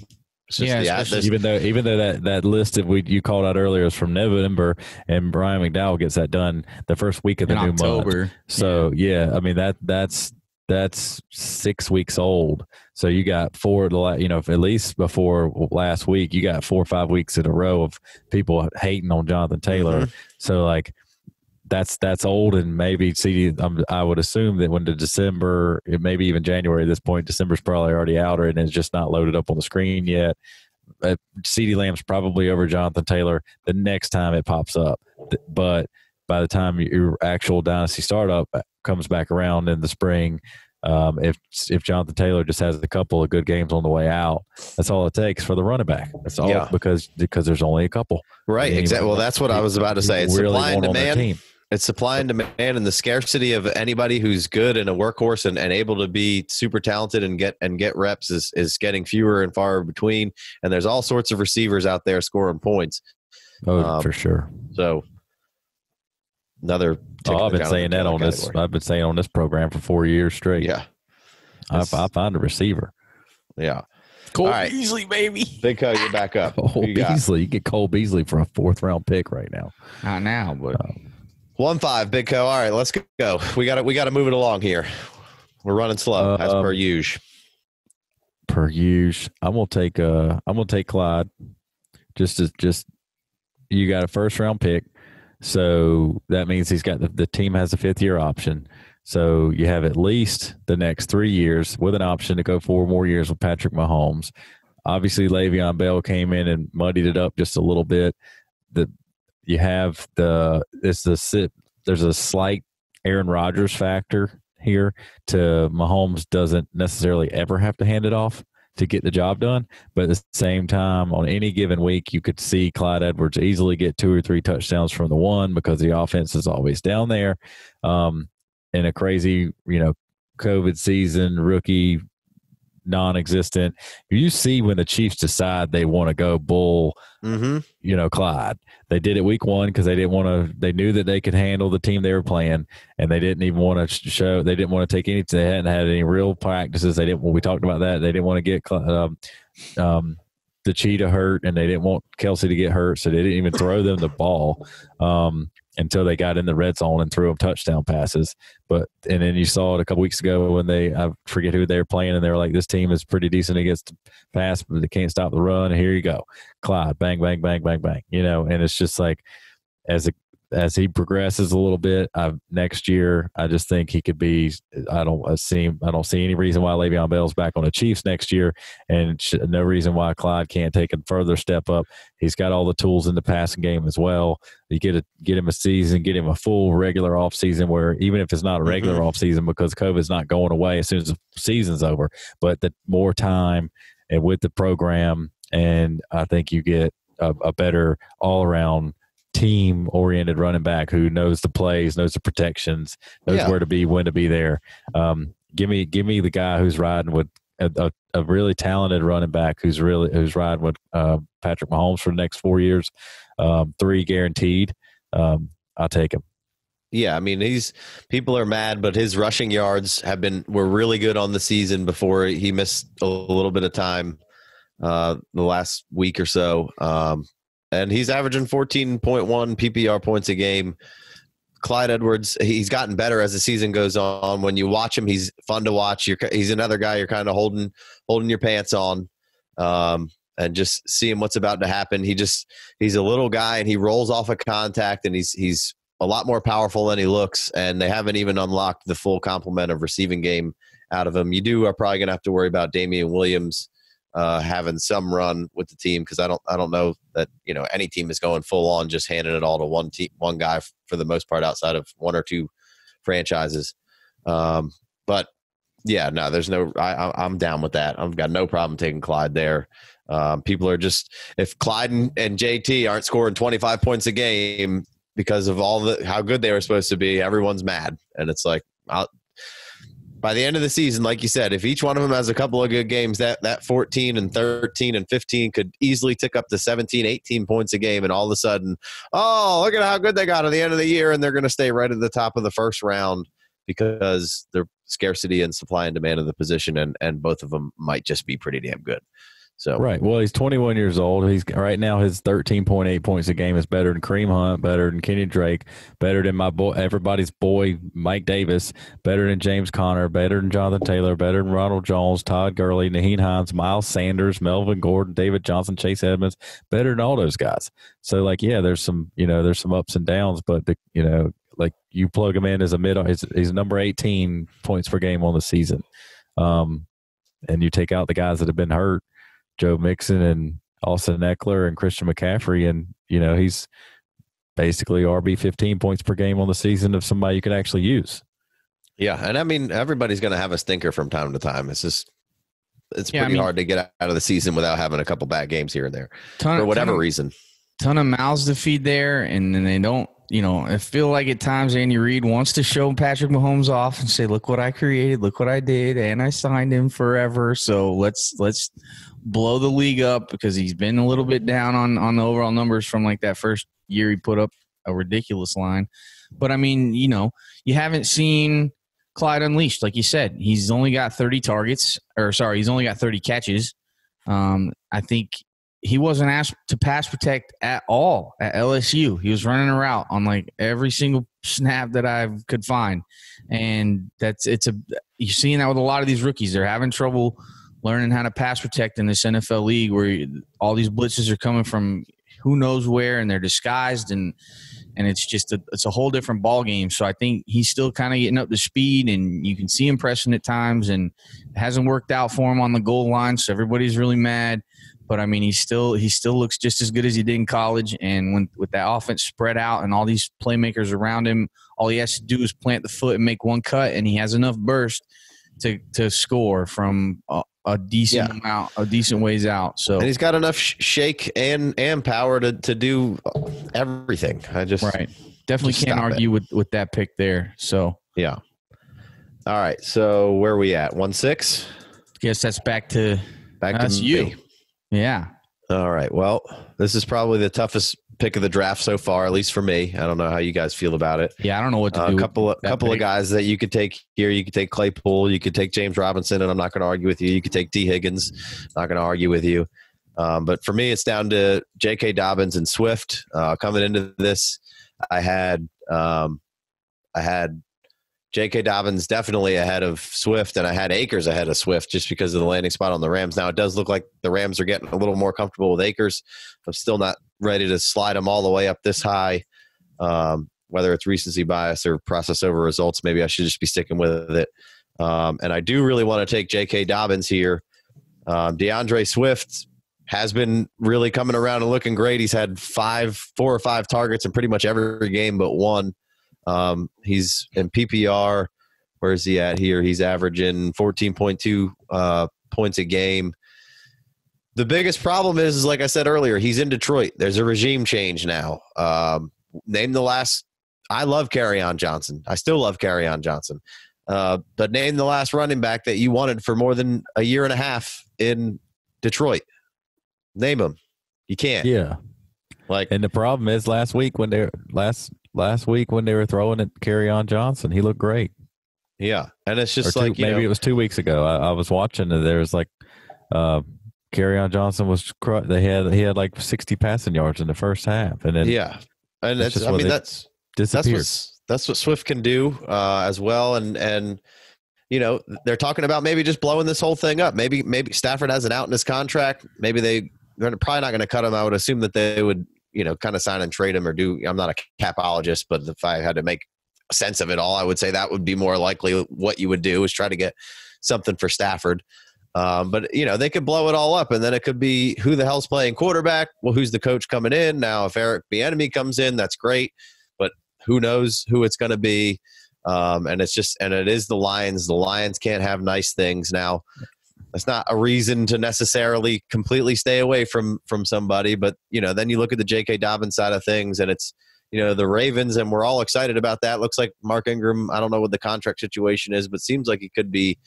Yeah, the, yeah even though even though that, that list that we you called out earlier is from November, and Brian McDowell gets that done the first week of the new October. Month. So yeah. yeah, I mean that that's that's six weeks old. So you got four, you know, at least before last week, you got four or five weeks in a row of people hating on Jonathan Taylor. Mm-hmm. So like that's that's old, and maybe CeeDee. Um, I would assume that when the December, maybe even January at this point, December's probably already out, or and it's just not loaded up on the screen yet. Uh, CeeDee Lamb's probably over Jonathan Taylor the next time it pops up, but by the time your actual dynasty startup comes back around in the spring, um, if if Jonathan Taylor just has a couple of good games on the way out, that's all it takes for the running back. That's all yeah. because because there's only a couple. Right. Anyway, exactly. Well, that's what I was about to say. It's really supply and demand. It's supply and demand, and the scarcity of anybody who's good and a workhorse and, and able to be super talented and get and get reps is, is getting fewer and far between. And there's all sorts of receivers out there scoring points. Oh, um, for sure. So another. Oh, I've been saying that on category. this. I've been saying on this program for four years straight. Yeah, I, I find a receiver. Yeah. Cole right. Beasley, baby. Big Co, you're back up. Cole you Beasley. You get Cole Beasley for a fourth round pick right now. Not now, but. Um, One five, Big Co. All right, let's go. We got to we got to move it along here. We're running slow uh, as per usual. Per usual, I'm gonna take uh, I'm gonna take Clyde. Just as just you got a first round pick, so that means he's got the, the team has a fifth year option. So you have at least the next three years with an option to go four more years with Patrick Mahomes. Obviously, Le'Veon Bell came in and muddied it up just a little bit. The You have the it's the there's a slight Aaron Rodgers factor here to Mahomes doesn't necessarily ever have to hand it off to get the job done, but at the same time, on any given week, you could see Clyde Edwards easily get two or three touchdowns from the one because the offense is always down there. Um, in a crazy, you know, COVID season, rookie non-existent. You see when the Chiefs decide they want to go bull, mm-hmm. you know, Clyde. They did it week one because they didn't want to. They knew that they could handle the team they were playing, and they didn't even want to show. They didn't want to take any. They hadn't had any real practices. They didn't. Well, we talked about that. They didn't want to get um, um, the Cheetah hurt, and they didn't want Kelsey to get hurt, so they didn't even throw them the ball um, until they got in the red zone and threw them touchdown passes. But and then you saw it a couple weeks ago when they I forget who they were playing, and they were like, "This team is pretty decent against the pass, but they can't stop the run." And here you go, Clyde, bang, bang, bang, bang, bang. You know, and it's just like as a, as he progresses a little bit I've, next year, I just think he could be. I don't I seem I don't see any reason why Le'Veon Bell's back on the Chiefs next year, and sh- no reason why Clyde can't take a further step up. He's got all the tools in the passing game as well. You get a, get him a season, get him a full regular offseason where even if it's not a regular mm-hmm. offseason because COVID's not going away as soon as the season's over, but the more time and with the program, and I think you get a, a better all-around team-oriented running back who knows the plays, knows the protections, knows yeah. where to be, when to be there. Um, give me, give me the guy who's riding with a, a, a really talented running back who's really who's riding with uh, Patrick Mahomes for the next four years, um, three guaranteed. Um, I'll take him. Yeah, I mean, he's people are mad, but his rushing yards have been were really good on the season before he missed a little bit of time uh, the last week or so. Um, And he's averaging fourteen point one P P R points a game. Clyde Edwards, he's gotten better as the season goes on. When you watch him, he's fun to watch. You're, he's another guy you're kind of holding holding your pants on um, and just seeing what's about to happen. He just he's a little guy, and he rolls off a contact, and he's he's a lot more powerful than he looks, and they haven't even unlocked the full complement of receiving game out of him. You do are probably going to have to worry about Damian Williams Uh, having some run with the team, because I don't I don't know that you know any team is going full on just handing it all to one team one guy f- for the most part outside of one or two franchises. Um, but yeah, no, there's no I, I'm down with that. I've got no problem taking Clyde there. Um, people are just if Clyde and, and J T aren't scoring twenty-five points a game, because of all the how good they were supposed to be. Everyone's mad, and it's like I'll, by the end of the season, like you said, if each one of them has a couple of good games, that that fourteen and thirteen and fifteen could easily tick up to seventeen, eighteen points a game, and all of a sudden, oh, look at how good they got at the end of the year, and they're going to stay right at the top of the first round because their scarcity and supply and demand of the position, and and both of them might just be pretty damn good. So right. Well, he's twenty-one years old. He's right now his thirteen point eight points a game is better than Kareem Hunt, better than Kenny Drake, better than my boy, everybody's boy, Mike Davis, better than James Conner, better than Jonathan Taylor, better than Ronald Jones, Todd Gurley, Nyheim Hines, Miles Sanders, Melvin Gordon, David Johnson, Chase Edmonds, better than all those guys. So like, yeah, there's some, you know, there's some ups and downs, but the, you know, like you plug him in as a mid, he's, he's number eighteen points per game on the season. Um, and you take out the guys that have been hurt, Joe Mixon and Austin Eckler and Christian McCaffrey, and you know he's basically R B fifteen points per game on the season of somebody you can actually use. Yeah, and I mean everybody's going to have a stinker from time to time. It's just it's yeah, pretty I mean, hard to get out of the season without having a couple bad games here and there ton, for whatever ton of, reason. Ton of mouths to feed there, and then they don't. You know, I feel like at times Andy Reid wants to show Patrick Mahomes off and say, look what I created, look what I did, and I signed him forever. So let's let's blow the league up because he's been a little bit down on, on the overall numbers from like that first year he put up a ridiculous line. But, I mean, you know, you haven't seen Clyde unleashed. Like you said, he's only got thirty targets – or, sorry, he's only got thirty catches. Um, I think – he wasn't asked to pass protect at all at L S U. He was running a route on like every single snap that I could find. And that's, it's a, you're seeing that with a lot of these rookies. They're having trouble learning how to pass protect in this N F L league where all these blitzes are coming from who knows where and they're disguised. And, and it's just a, it's a whole different ball game. So I think he's still kind of getting up to speed and you can see him pressing at times and it hasn't worked out for him on the goal line. So everybody's really mad. But, I mean, he still he still looks just as good as he did in college. And when, with that offense spread out and all these playmakers around him, all he has to do is plant the foot and make one cut, and he has enough burst to to score from a, a decent yeah. amount, a decent ways out. So and he's got enough sh shake and and power to, to do everything. I just right definitely just can't argue it. with with that pick there. So yeah. All right. So where are we at? One six. Guess that's back to back to you. B. Yeah. All right. Well, this is probably the toughest pick of the draft so far, at least for me. I don't know how you guys feel about it. Yeah, I don't know what to uh, do. A couple of, couple pick. of guys that you could take here. You could take Claypool. You could take James Robinson, and I'm not going to argue with you. You could take T. Higgins. Not going to argue with you. Um, but for me, it's down to J K. Dobbins and Swift. Uh, coming into this, I had um, I had J K. Dobbins definitely ahead of Swift, and I had Akers ahead of Swift just because of the landing spot on the Rams. Now, it does look like the Rams are getting a little more comfortable with Akers. I'm still not ready to slide them all the way up this high, um, whether it's recency bias or process over results. Maybe I should just be sticking with it. Um, and I do really want to take J K. Dobbins here. Um, DeAndre Swift has been really coming around and looking great. He's had five, four or five targets in pretty much every game but one. Um, he's in P P R. Where is he at here? He's averaging fourteen point two uh, points a game. The biggest problem is, is, like I said earlier, he's in Detroit. There's a regime change now. Um, name the last – I love Kerryon Johnson. I still love Kerryon Johnson. Uh, but name the last running back that you wanted for more than a year and a half in Detroit. Name him. You can't. Yeah. Like, and the problem is last week when they're – last – Last week when they were throwing at Kerryon Johnson, he looked great. Yeah, and it's just two, like you maybe know, it was two weeks ago. I, I was watching, and there was like uh, Kerryon Johnson was they had he had like sixty passing yards in the first half, and then yeah, and that's, that's I mean that's that's what, that's what Swift can do uh, as well, and and you know they're talking about maybe just blowing this whole thing up. Maybe maybe Stafford has an out in his contract. Maybe they they're probably not going to cut him. I would assume that they would. You know, kind of sign and trade him or do. I'm not a capologist, but if I had to make sense of it all, I would say that would be more likely what you would do is try to get something for Stafford. Um, but, you know, they could blow it all up, and then it could be who the hell's playing quarterback? Well, who's the coach coming in? Now, if Eric Bieniemy comes in, that's great, but who knows who it's going to be? Um, and it's just, and it is the Lions. The Lions can't have nice things now. That's not a reason to necessarily completely stay away from from somebody, but you know, then you look at the J K. Dobbins side of things, and it's you know, the Ravens, and we're all excited about that. Looks like Mark Ingram, I don't know what the contract situation is, but seems like he could be,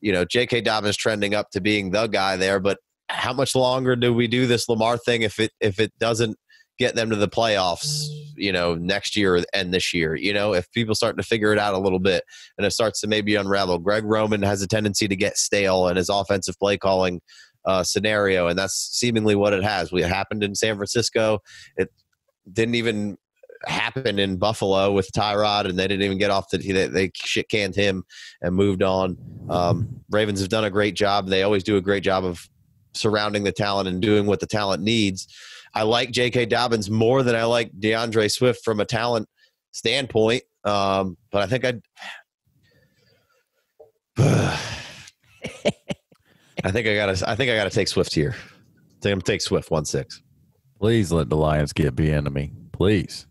you know, J K. Dobbins trending up to being the guy there. But how much longer do we do this Lamar thing if it if it doesn't get them to the playoffs, you know, next year and this year? You know, if people start to figure it out a little bit and it starts to maybe unravel. Greg Roman has a tendency to get stale in his offensive play calling uh, scenario, and that's seemingly what it has. It happened in San Francisco. It didn't even happen in Buffalo with Tyrod, and they didn't even get off the they, they shit canned him and moved on. Um, Ravens have done a great job. They always do a great job of surrounding the talent and doing what the talent needs. I like J K. Dobbins more than I like DeAndre Swift from a talent standpoint. Um, but I think I'd I think I gotta I think I gotta take Swift here. I think I'm gonna take Swift one six. Please let the Lions get be into me. Please.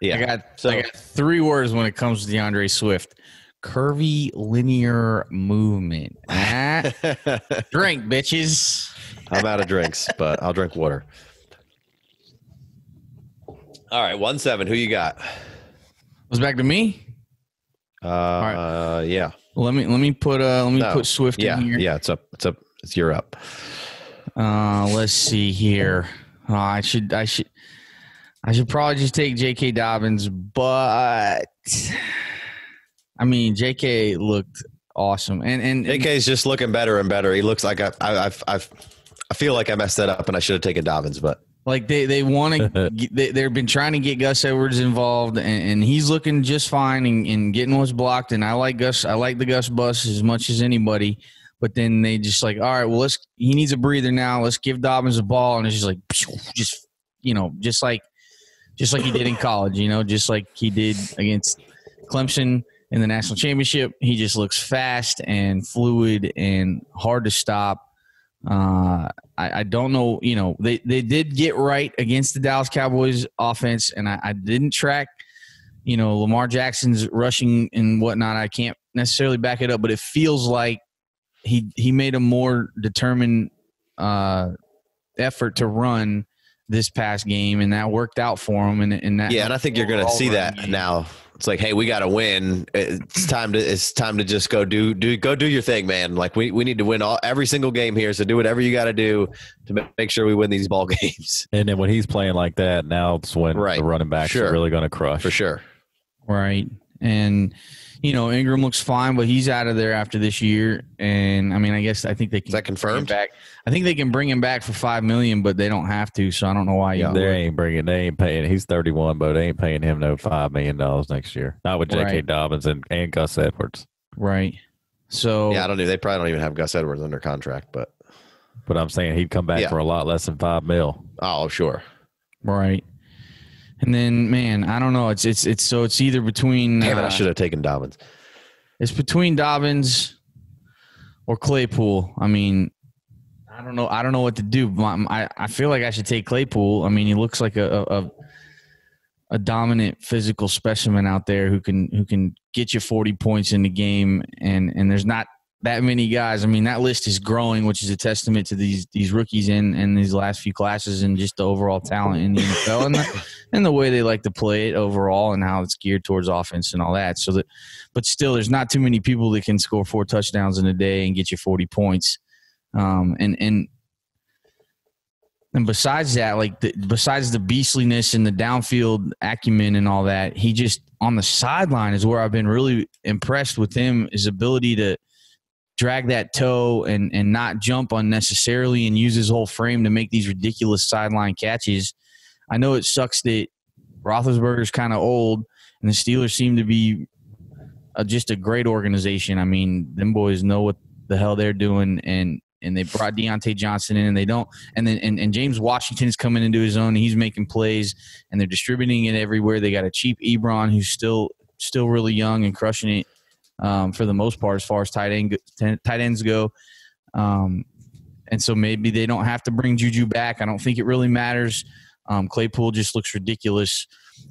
Yeah. I got so I got three words when it comes to DeAndre Swift. Curvy linear movement. Ah. Drink, bitches. I'm out of drinks, but I'll drink water. All right, one seven. Who you got? Was back to me. Uh, All right. uh yeah. Let me let me put uh let me no. put Swift yeah. in here. Yeah, it's up. It's up. It's you're up. Uh, let's see here. Oh, I should I should I should probably just take J K. Dobbins, but I mean, J K looked awesome, and and, and J K's just looking better and better. He looks like I I I've, I've I feel like I messed that up, and I should have taken Dobbins, but like they they want to they, they've been trying to get Gus Edwards involved, and, and he's looking just fine and, and getting what's blocked. And I like Gus, I like the Gus bus as much as anybody, but then they just like, all right, well, let's he needs a breather now. Let's give Dobbins the ball, and it's just like just you know just like just like he did in college, you know, just like he did against Clemson. In the national championship, he just looks fast and fluid and hard to stop. Uh, I, I don't know. You know, they, they did get right against the Dallas Cowboys offense, and I, I didn't track, you know, Lamar Jackson's rushing and whatnot. I can't necessarily back it up, but it feels like he he made a more determined uh, effort to run this past game, and that worked out for him. And, and that yeah, and I think you're going to see that game. Now. It's like, hey, we got to win. It's time to it's time to just go do do go do your thing, man. Like we, we need to win all every single game here. So do whatever you got to do to make sure we win these ball games. And then when he's playing like that, now it's when right. the running backs sure. are really going to crush for sure. Right, and you know Ingram looks fine, but he's out of there after this year. And I mean, I guess I think they can. Is that confirmed? Back. I think they can bring him back for five million, but they don't have to. So I don't know why y'all. They would. ain't bringing. They ain't paying. He's thirty-one, but they ain't paying him no five million dollars next year. Not with J K. Right. Dobbins and, and Gus Edwards. Right. So yeah, I don't know. They probably don't even have Gus Edwards under contract, but but I'm saying he'd come back yeah. for a lot less than five mil. Oh, sure. Right. And then, man, I don't know. It's it's it's so it's either between. Damn it, uh, I should have taken Dobbins. It's between Dobbins or Claypool. I mean, I don't know. I don't know what to do. I I feel like I should take Claypool. I mean, he looks like a a, a dominant physical specimen out there who can who can get you forty points in the game. And and there's not that many guys. I mean, that list is growing, which is a testament to these these rookies in and these last few classes and just the overall talent in the N F L and the, and the way they like to play it overall and how it's geared towards offense and all that. So that, but still, there's not too many people that can score four touchdowns in a day and get you forty points. Um, and and and besides that, like the, besides the beastliness and the downfield acumen and all that, he just on the sideline is where I've been really impressed with him. His ability to drag that toe and, and not jump unnecessarily and use his whole frame to make these ridiculous sideline catches. I know it sucks that Roethlisberger's kind of old and the Steelers seem to be a, just a great organization. I mean, them boys know what the hell they're doing, and, and they brought Deontay Johnson in, and they don't. And then and, and James Washington's coming into his own, and he's making plays, and they're distributing it everywhere. They got a cheap Ebron who's still still really young and crushing it. Um, for the most part, as far as tight end tight ends go, um, and so maybe they don't have to bring Juju back. I don't think it really matters. Um, Claypool just looks ridiculous.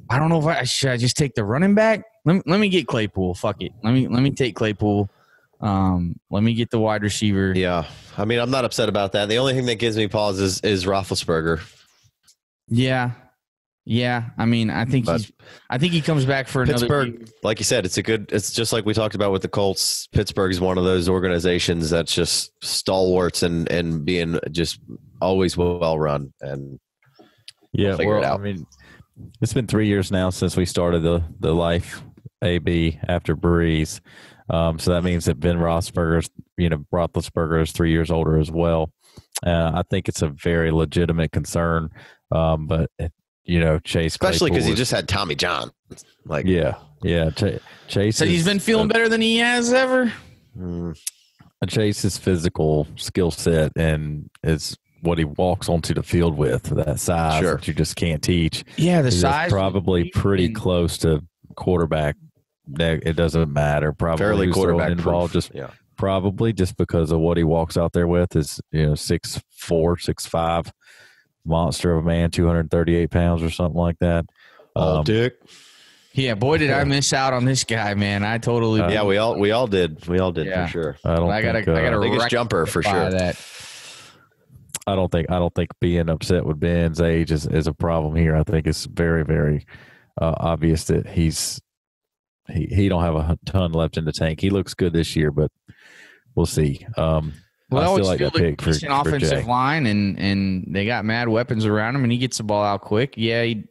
I don't know if I should I just take the running back. Let me, let me get Claypool. Fuck it. Let me let me take Claypool. Um, let me get the wide receiver. Yeah, I mean, I'm not upset about that. The only thing that gives me pause is is Roethlisberger. Yeah, Yeah, I mean, I think but he's. I think he comes back for another. Pittsburgh, year. Like you said, it's a good. It's just like we talked about with the Colts. Pittsburgh is one of those organizations that's just stalwarts and and being just always well run and yeah. We'll figure well, it out. I mean, it's been three years now since we started the the life A B after Breeze, um, so that means that Ben Roethlisberger's you know Roethlisberger is three years older as well. Uh, I think it's a very legitimate concern, um, but. It, You know, Chase, especially because he just had Tommy John. Like, yeah, yeah. Ch- Chase said so he's been feeling uh, better than he has ever. Mm. Chase's physical skill set and it's what he walks onto the field with. That size sure. that you just can't teach. Yeah, the size probably pretty and, close to quarterback. It doesn't matter. Probably fairly quarterback involved. Just yeah. probably just because of what he walks out there with is you know six four, six five. Monster of a man, two hundred thirty-eight pounds or something like that. Oh, um, Dick. Yeah, boy, did I miss out on this guy, man. I totally uh, Yeah, we all we all did. We all did yeah. for sure. I don't I think, gotta, uh, I got a biggest jumper for sure. That. I don't think I don't think being upset with Ben's age is, is a problem here. I think it's very, very uh, obvious that he's he, he don't have a ton left in the tank. He looks good this year, but we'll see. Um Well, I always like feel like a decent offensive line, and, and they got mad weapons around him, and he gets the ball out quick. Yeah, he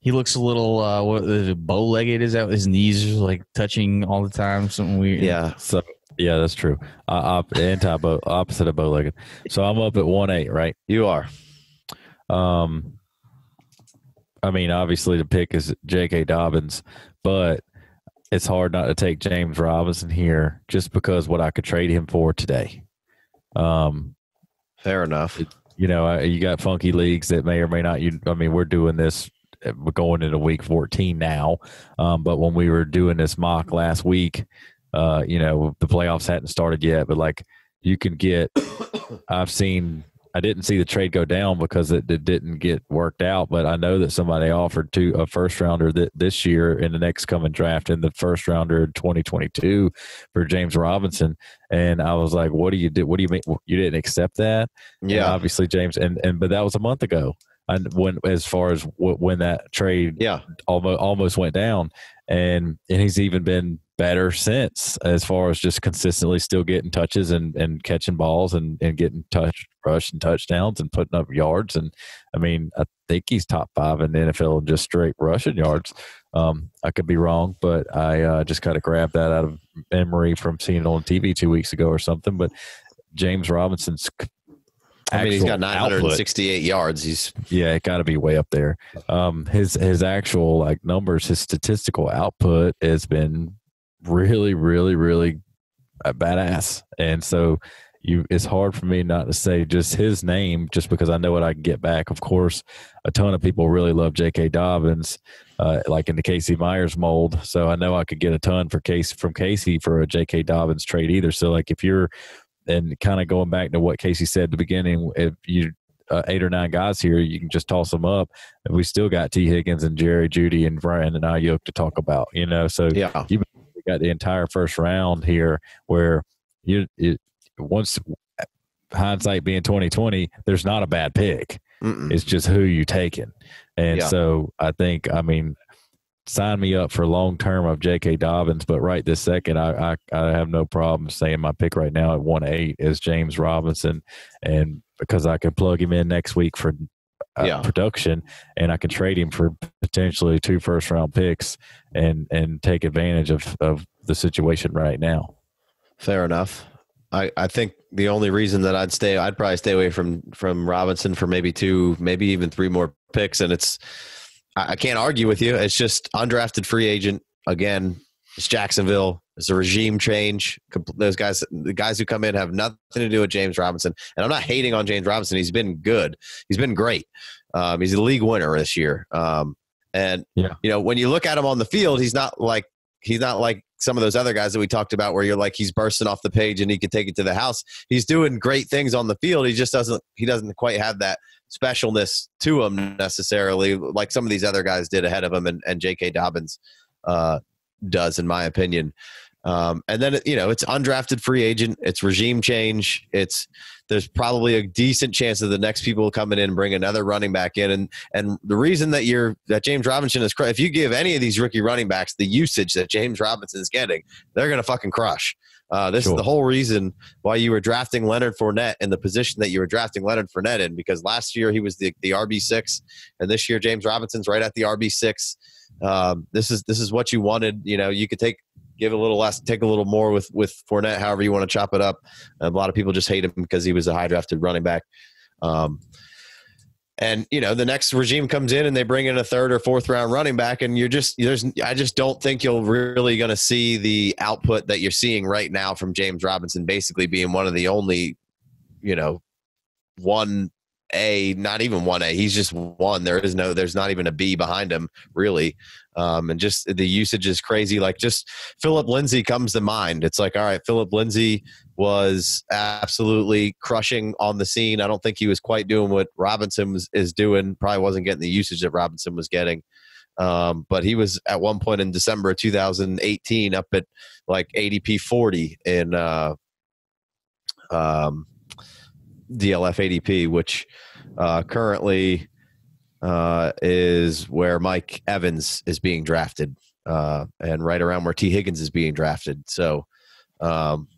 he looks a little uh, what is it, bow-legged. Is that his knees are like touching all the time? Something weird. Yeah, so yeah, that's true. Uh, op, anti bow, opposite of bow-legged. So I'm up at one eight, right? You are. Um, I mean, obviously the pick is J K. Dobbins, but it's hard not to take James Robinson here just because what I could trade him for today. Um, fair enough. It, you know, I, you got funky leagues that may or may not. You, I mean, we're doing this. We're going into week fourteen now. Um, but when we were doing this mock last week, uh, you know, the playoffs hadn't started yet. But like, you can get. I've seen. I didn't see the trade go down because it, it didn't get worked out. But I know that somebody offered to a first rounder th- this year in the next coming draft in the first rounder in twenty twenty-two for James Robinson. And I was like, what do you do? What do you mean? You didn't accept that. Yeah, and obviously James. And, and, but that was a month ago. And when, as far as w- when that trade yeah. almost, almost went down and, and he's even been better since as far as just consistently still getting touches and, and catching balls and, and getting touch rush and touchdowns and putting up yards. And I mean, I think he's top five in the N F L in just straight rushing yards. Um, I could be wrong, but I uh, just kind of grabbed that out of memory from seeing it on T V two weeks ago or something. But James Robinson's I mean, he's got nine hundred sixty-eight output. Yards. He's yeah, it got to be way up there. Um, his his actual like numbers, his statistical output has been really, really, really a badass. And so, you it's hard for me not to say just his name, just because I know what I can get back. Of course, a ton of people really love J K. Dobbins, uh, like in the Casey Myers mold. So I know I could get a ton for Casey from Casey for a J K. Dobbins trade either. So like if you're And kind of going back to what Casey said at the beginning, if you uh, eight or nine guys here, you can just toss them up. And we still got T. Higgins and Jerry Judy and Brandon Ayuk to talk about, you know. So yeah. you got the entire first round here where you it, once hindsight being twenty twenty, there's not a bad pick. Mm-mm. It's just who you taking. And yeah. so I think, I mean, sign me up for long term of J K. Dobbins, but right this second, I, I I have no problem saying my pick right now at one eight is James Robinson, and because I can plug him in next week for uh, yeah. production, and I can trade him for potentially two first round picks and and take advantage of, of the situation right now. Fair enough. I, I think the only reason that I'd stay, I'd probably stay away from from Robinson for maybe two, maybe even three more picks, and it's. I can't argue with you. It's just undrafted free agent. Again, it's Jacksonville. It's a regime change. Those guys, the guys who come in have nothing to do with James Robinson. And I'm not hating on James Robinson. He's been good. He's been great. Um, he's a league winner this year. Um, and yeah. you know, when you look at him on the field, he's not like he's not like some of those other guys that we talked about, where you're like he's bursting off the page and he can take it to the house. He's doing great things on the field. He just doesn't. He doesn't quite have that specialness to him necessarily, like some of these other guys did ahead of him, and, and J K. Dobbins uh, does, in my opinion. Um, and then, you know, it's undrafted free agent. It's regime change. It's there's probably a decent chance that the next people coming in bring another running back in. And and the reason that you're that James Robinson is if you give any of these rookie running backs the usage that James Robinson is getting, they're going to fucking crush. Uh, this sure. is the whole reason why you were drafting Leonard Fournette in the position that you were drafting Leonard Fournette in, because last year he was the, the R B six, and this year James Robinson's right at the R B six. Um, this is this is what you wanted. You know, you could take give a little less, take a little more with with Fournette, however you want to chop it up. A lot of people just hate him because he was a high drafted running back. Um, and you know, the next regime comes in and they bring in a third or fourth round running back, and you're just there's I just don't think you're really going to see the output that you're seeing right now from James Robinson, basically being one of the only, you know, one A, not even one A. He's just one. There is no, there's not even a B behind him, really. Um, and just the usage is crazy. Like just Phillip Lindsay comes to mind. It's like, all right, Phillip Lindsay was absolutely crushing on the scene. I don't think he was quite doing what Robinson was, is doing. Probably wasn't getting the usage that Robinson was getting. Um, but he was at one point in December of two thousand eighteen up at like A D P forty in uh, um, D L F A D P, which uh, currently uh, is where Mike Evans is being drafted, uh, and right around where T. Higgins is being drafted. So, um,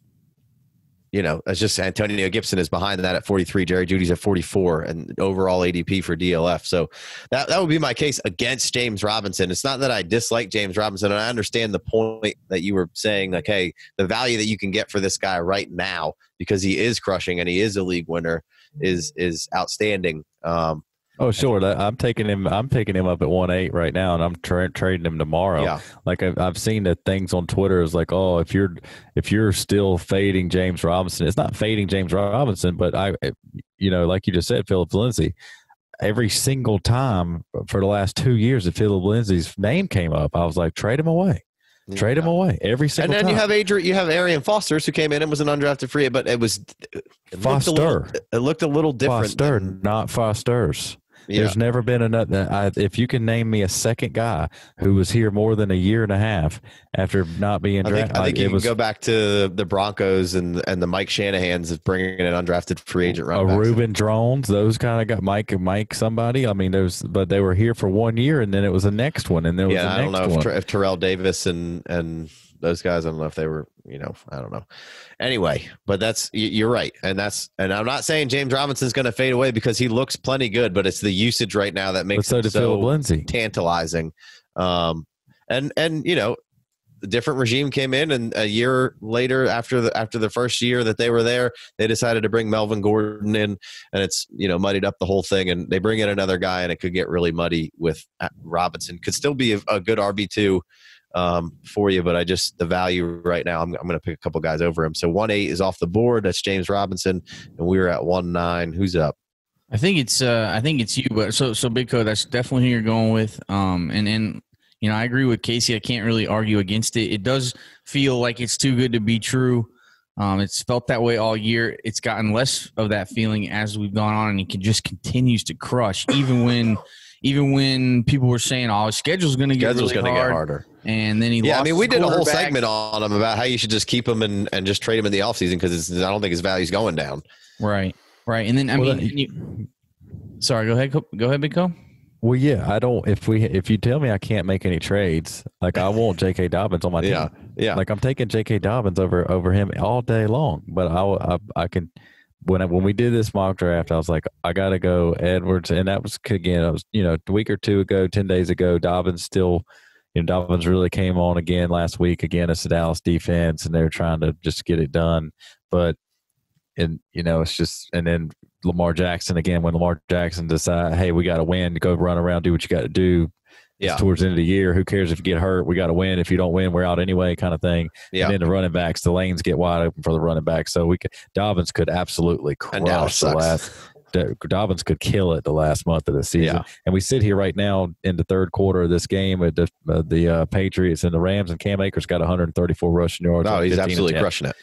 you know, it's just Antonio Gibson is behind that at forty-three. Jerry Judy's at forty-four, and overall A D P for D L F. So that, that would be my case against James Robinson. It's not that I dislike James Robinson, and I understand the point that you were saying, like, hey, the value that you can get for this guy right now, because he is crushing and he is a league winner, is is outstanding. Um, oh, sure. I'm taking him. I'm taking him up at one eight right now, and I'm tra- trading him tomorrow. Yeah. Like I've, I've seen the things on Twitter is like, oh, if you're if you're still fading James Robinson, it's not fading James Robinson, but I, you know, like you just said, Phillip Lindsay. Every single time for the last two years that Phillip Lindsay's name came up, I was like, trade him away. Trade him away every single time. And then time. you have Adrian, you have Arian Foster's, who came in and was an undrafted free, but it was it Foster. Little, it looked a little different. Foster, than, not Foster's. Yeah. There's never been another. I, if you can name me a second guy who was here more than a year and a half after not being drafted, I think, I think like you can was, go back to the Broncos and and the Mike Shanahan's of bringing in an undrafted free agent. A Reuben Drones, those kind of got Mike and Mike somebody. I mean, there's but they were here for one year and then it was the next one and there was yeah. The I next don't know one. If, if Terrell Davis and and those guys, I don't know if they were. You know, I don't know. Anyway, but that's you're right, and that's and I'm not saying James Robinson's going to fade away because he looks plenty good, but it's the usage right now that makes it so tantalizing. Um, and and you know, a different regime came in, and a year later, after the after the first year that they were there, they decided to bring Melvin Gordon in, and it's you know muddied up the whole thing. And they bring in another guy, and it could get really muddy with Robinson. Could still be a, a good R B two. Um, for you, but I just the value right now. I'm, I'm going to pick a couple guys over him. So one eight is off the board. That's James Robinson, and we were at one nine. Who's up? I think it's uh, I think it's you. But so so Big Co. That's definitely who you're going with. Um, and and you know I agree with Casey. I can't really argue against it. It does feel like it's too good to be true. Um, it's felt that way all year. It's gotten less of that feeling as we've gone on, and it can just continues to crush, even when. Even when people were saying, "Oh, his schedule's going to get really gonna hard. get harder," and then he yeah, lost I mean, we did a whole segment on him about how you should just keep him and, and just trade him in the offseason because I don't think his value's going down. Right, right, and then I well, mean, that, you, sorry, go ahead, go ahead, Big Co. Well, yeah, I don't. If we, if you tell me I can't make any trades, like I want J K. Dobbins on my team. Yeah, yeah. Like I'm taking J K. Dobbins over over him all day long, but I I, I can. When I, when we did this mock draft, I was like, I got to go Edwards. And that was, again, I was, you know, a week or two ago, ten days ago, Dobbins still, you know, Dobbins really came on again last week. Again, it's the Dallas defense, and they're trying to just get it done. But, and you know, it's just, and then Lamar Jackson, again, when Lamar Jackson decides, hey, we got to win, go run around, do what you got to do. Yeah. It's towards the end of the year. Who cares if you get hurt? We got to win. If you don't win, we're out anyway, kind of thing. Yeah. And then the running backs, the lanes get wide open for the running backs. So we could, Dobbins could absolutely crush the last. Dobbins could kill it the last month of the season. Yeah. And we sit here right now in the third quarter of this game with the, uh, the uh, Patriots and the Rams, and Cam Akers got one hundred thirty-four rushing yards. Oh, he's absolutely crushing it.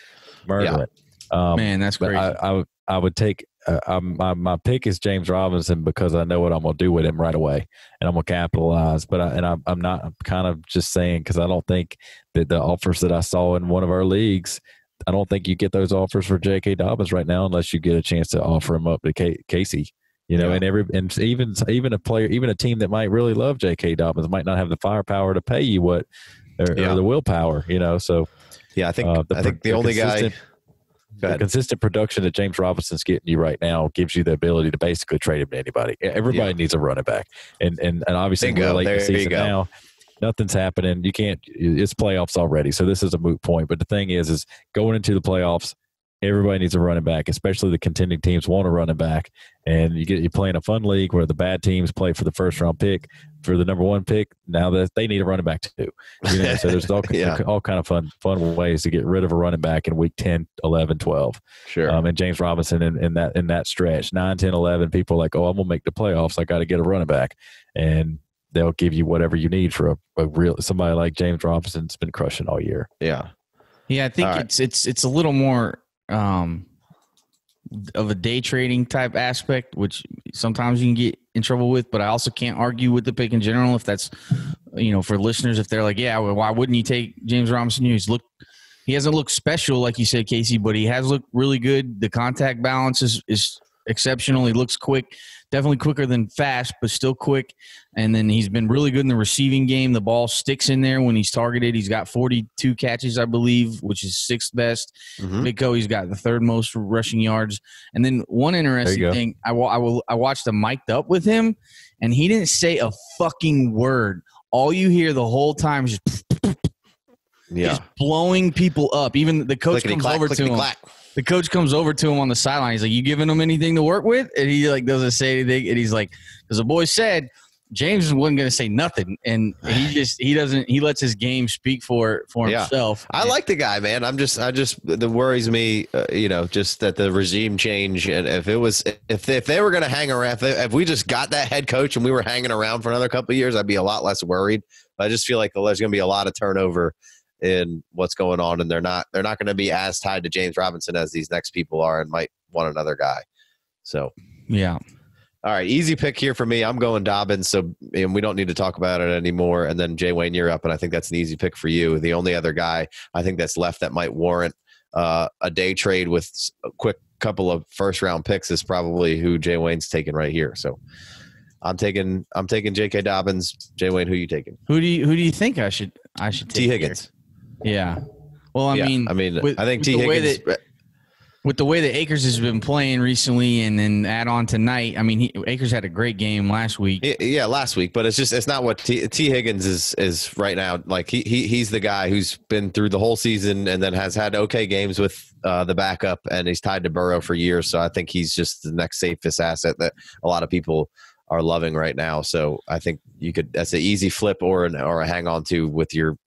Murdering yeah. it. Um, Man, that's crazy. I, I, I would take uh, I'm, my, my pick is James Robinson because I know what I'm going to do with him right away, and I'm going to capitalize. But I, and I'm, I'm not I'm kind of just saying because I don't think that the offers that I saw in one of our leagues, I don't think you get those offers for J K. Dobbins right now unless you get a chance to offer him up to K- Casey. You know, yeah. and every and even even a player, even a team that might really love J K. Dobbins might not have the firepower to pay you what, or, yeah. or the willpower. You know, so yeah, I think uh, the, I think the, the only guy. The consistent production that James Robinson's getting you right now gives you the ability to basically trade him to anybody. Everybody yeah. needs a running back. And and, and obviously we're late in the season now. Nothing's happening. You can't – it's playoffs already, so this is a moot point. But the thing is, is going into the playoffs, everybody needs a running back, especially the contending teams want a running back. And you get, you're playing a fun league where the bad teams play for the first-round pick, for the number one pick. Now that they need a running back too. You know, so there's all, yeah. all kind of fun fun ways to get rid of a running back in week ten, eleven, twelve. Sure. Um, and James Robinson in, in that in that stretch, nine, ten, eleven, people are like, oh, I'm going to make the playoffs. I got to get a running back. And they'll give you whatever you need for a, a real somebody like James Robinson's been crushing all year. Yeah. Yeah, I think right. it's it's it's a little more – Um, of a day trading type aspect, which sometimes you can get in trouble with, but I also can't argue with the pick in general. If that's, you know, for listeners, if they're like, yeah, well, why wouldn't you take James Robinson? He's look, he hasn't looked special, like you said, Casey, but he has looked really good. The contact balance is, is exceptional. He looks quick, definitely quicker than fast, but still quick. And then he's been really good in the receiving game. The ball sticks in there when he's targeted. He's got forty-two catches, I believe, which is sixth best. Mm-hmm. Bitco, he's got the third most rushing yards. And then one interesting thing, I, w- I, w- I watched a mic'd up with him, and he didn't say a fucking word. All you hear the whole time is just, yeah. just blowing people up. Even the coach clickety comes clack, over to him. Clack. The coach comes over to him on the sideline. He's like, you giving him anything to work with? And he like doesn't say anything. And he's like, because the boy said – James wasn't going to say nothing, and he just he doesn't he lets his game speak for for himself. Yeah. I like the guy, man. I'm just I just it worries me, uh, you know, just that the regime change, and if it was if they, if they were going to hang around, if, they, if we just got that head coach and we were hanging around for another couple of years, I'd be a lot less worried. But I just feel like there's going to be a lot of turnover in what's going on, and they're not they're not going to be as tied to James Robinson as these next people are, and might want another guy. So yeah. All right, easy pick here for me. I'm going Dobbins, so and we don't need to talk about it anymore. And then, Jay Wayne, you're up, and I think that's an easy pick for you. The only other guy I think that's left that might warrant uh, a day trade with a quick couple of first-round picks is probably who Jay Wayne's taking right here. So I'm taking I'm taking J K. Dobbins. Jay Wayne, who are you taking? Who do you who do you think I should I should take? T. Higgins. Here? Yeah. Well, I yeah, mean, I mean, with, I think T. Higgins. With the way that Akers has been playing recently, and then add on tonight, I mean, he, Akers had a great game last week. Yeah, last week, but it's just it's not what T, T Higgins is is right now. Like he he he's the guy who's been through the whole season and then has had okay games with uh, the backup, and he's tied to Burrow for years. So I think he's just the next safest asset that a lot of people are loving right now. So I think you could that's an easy flip or an or a hang on to with your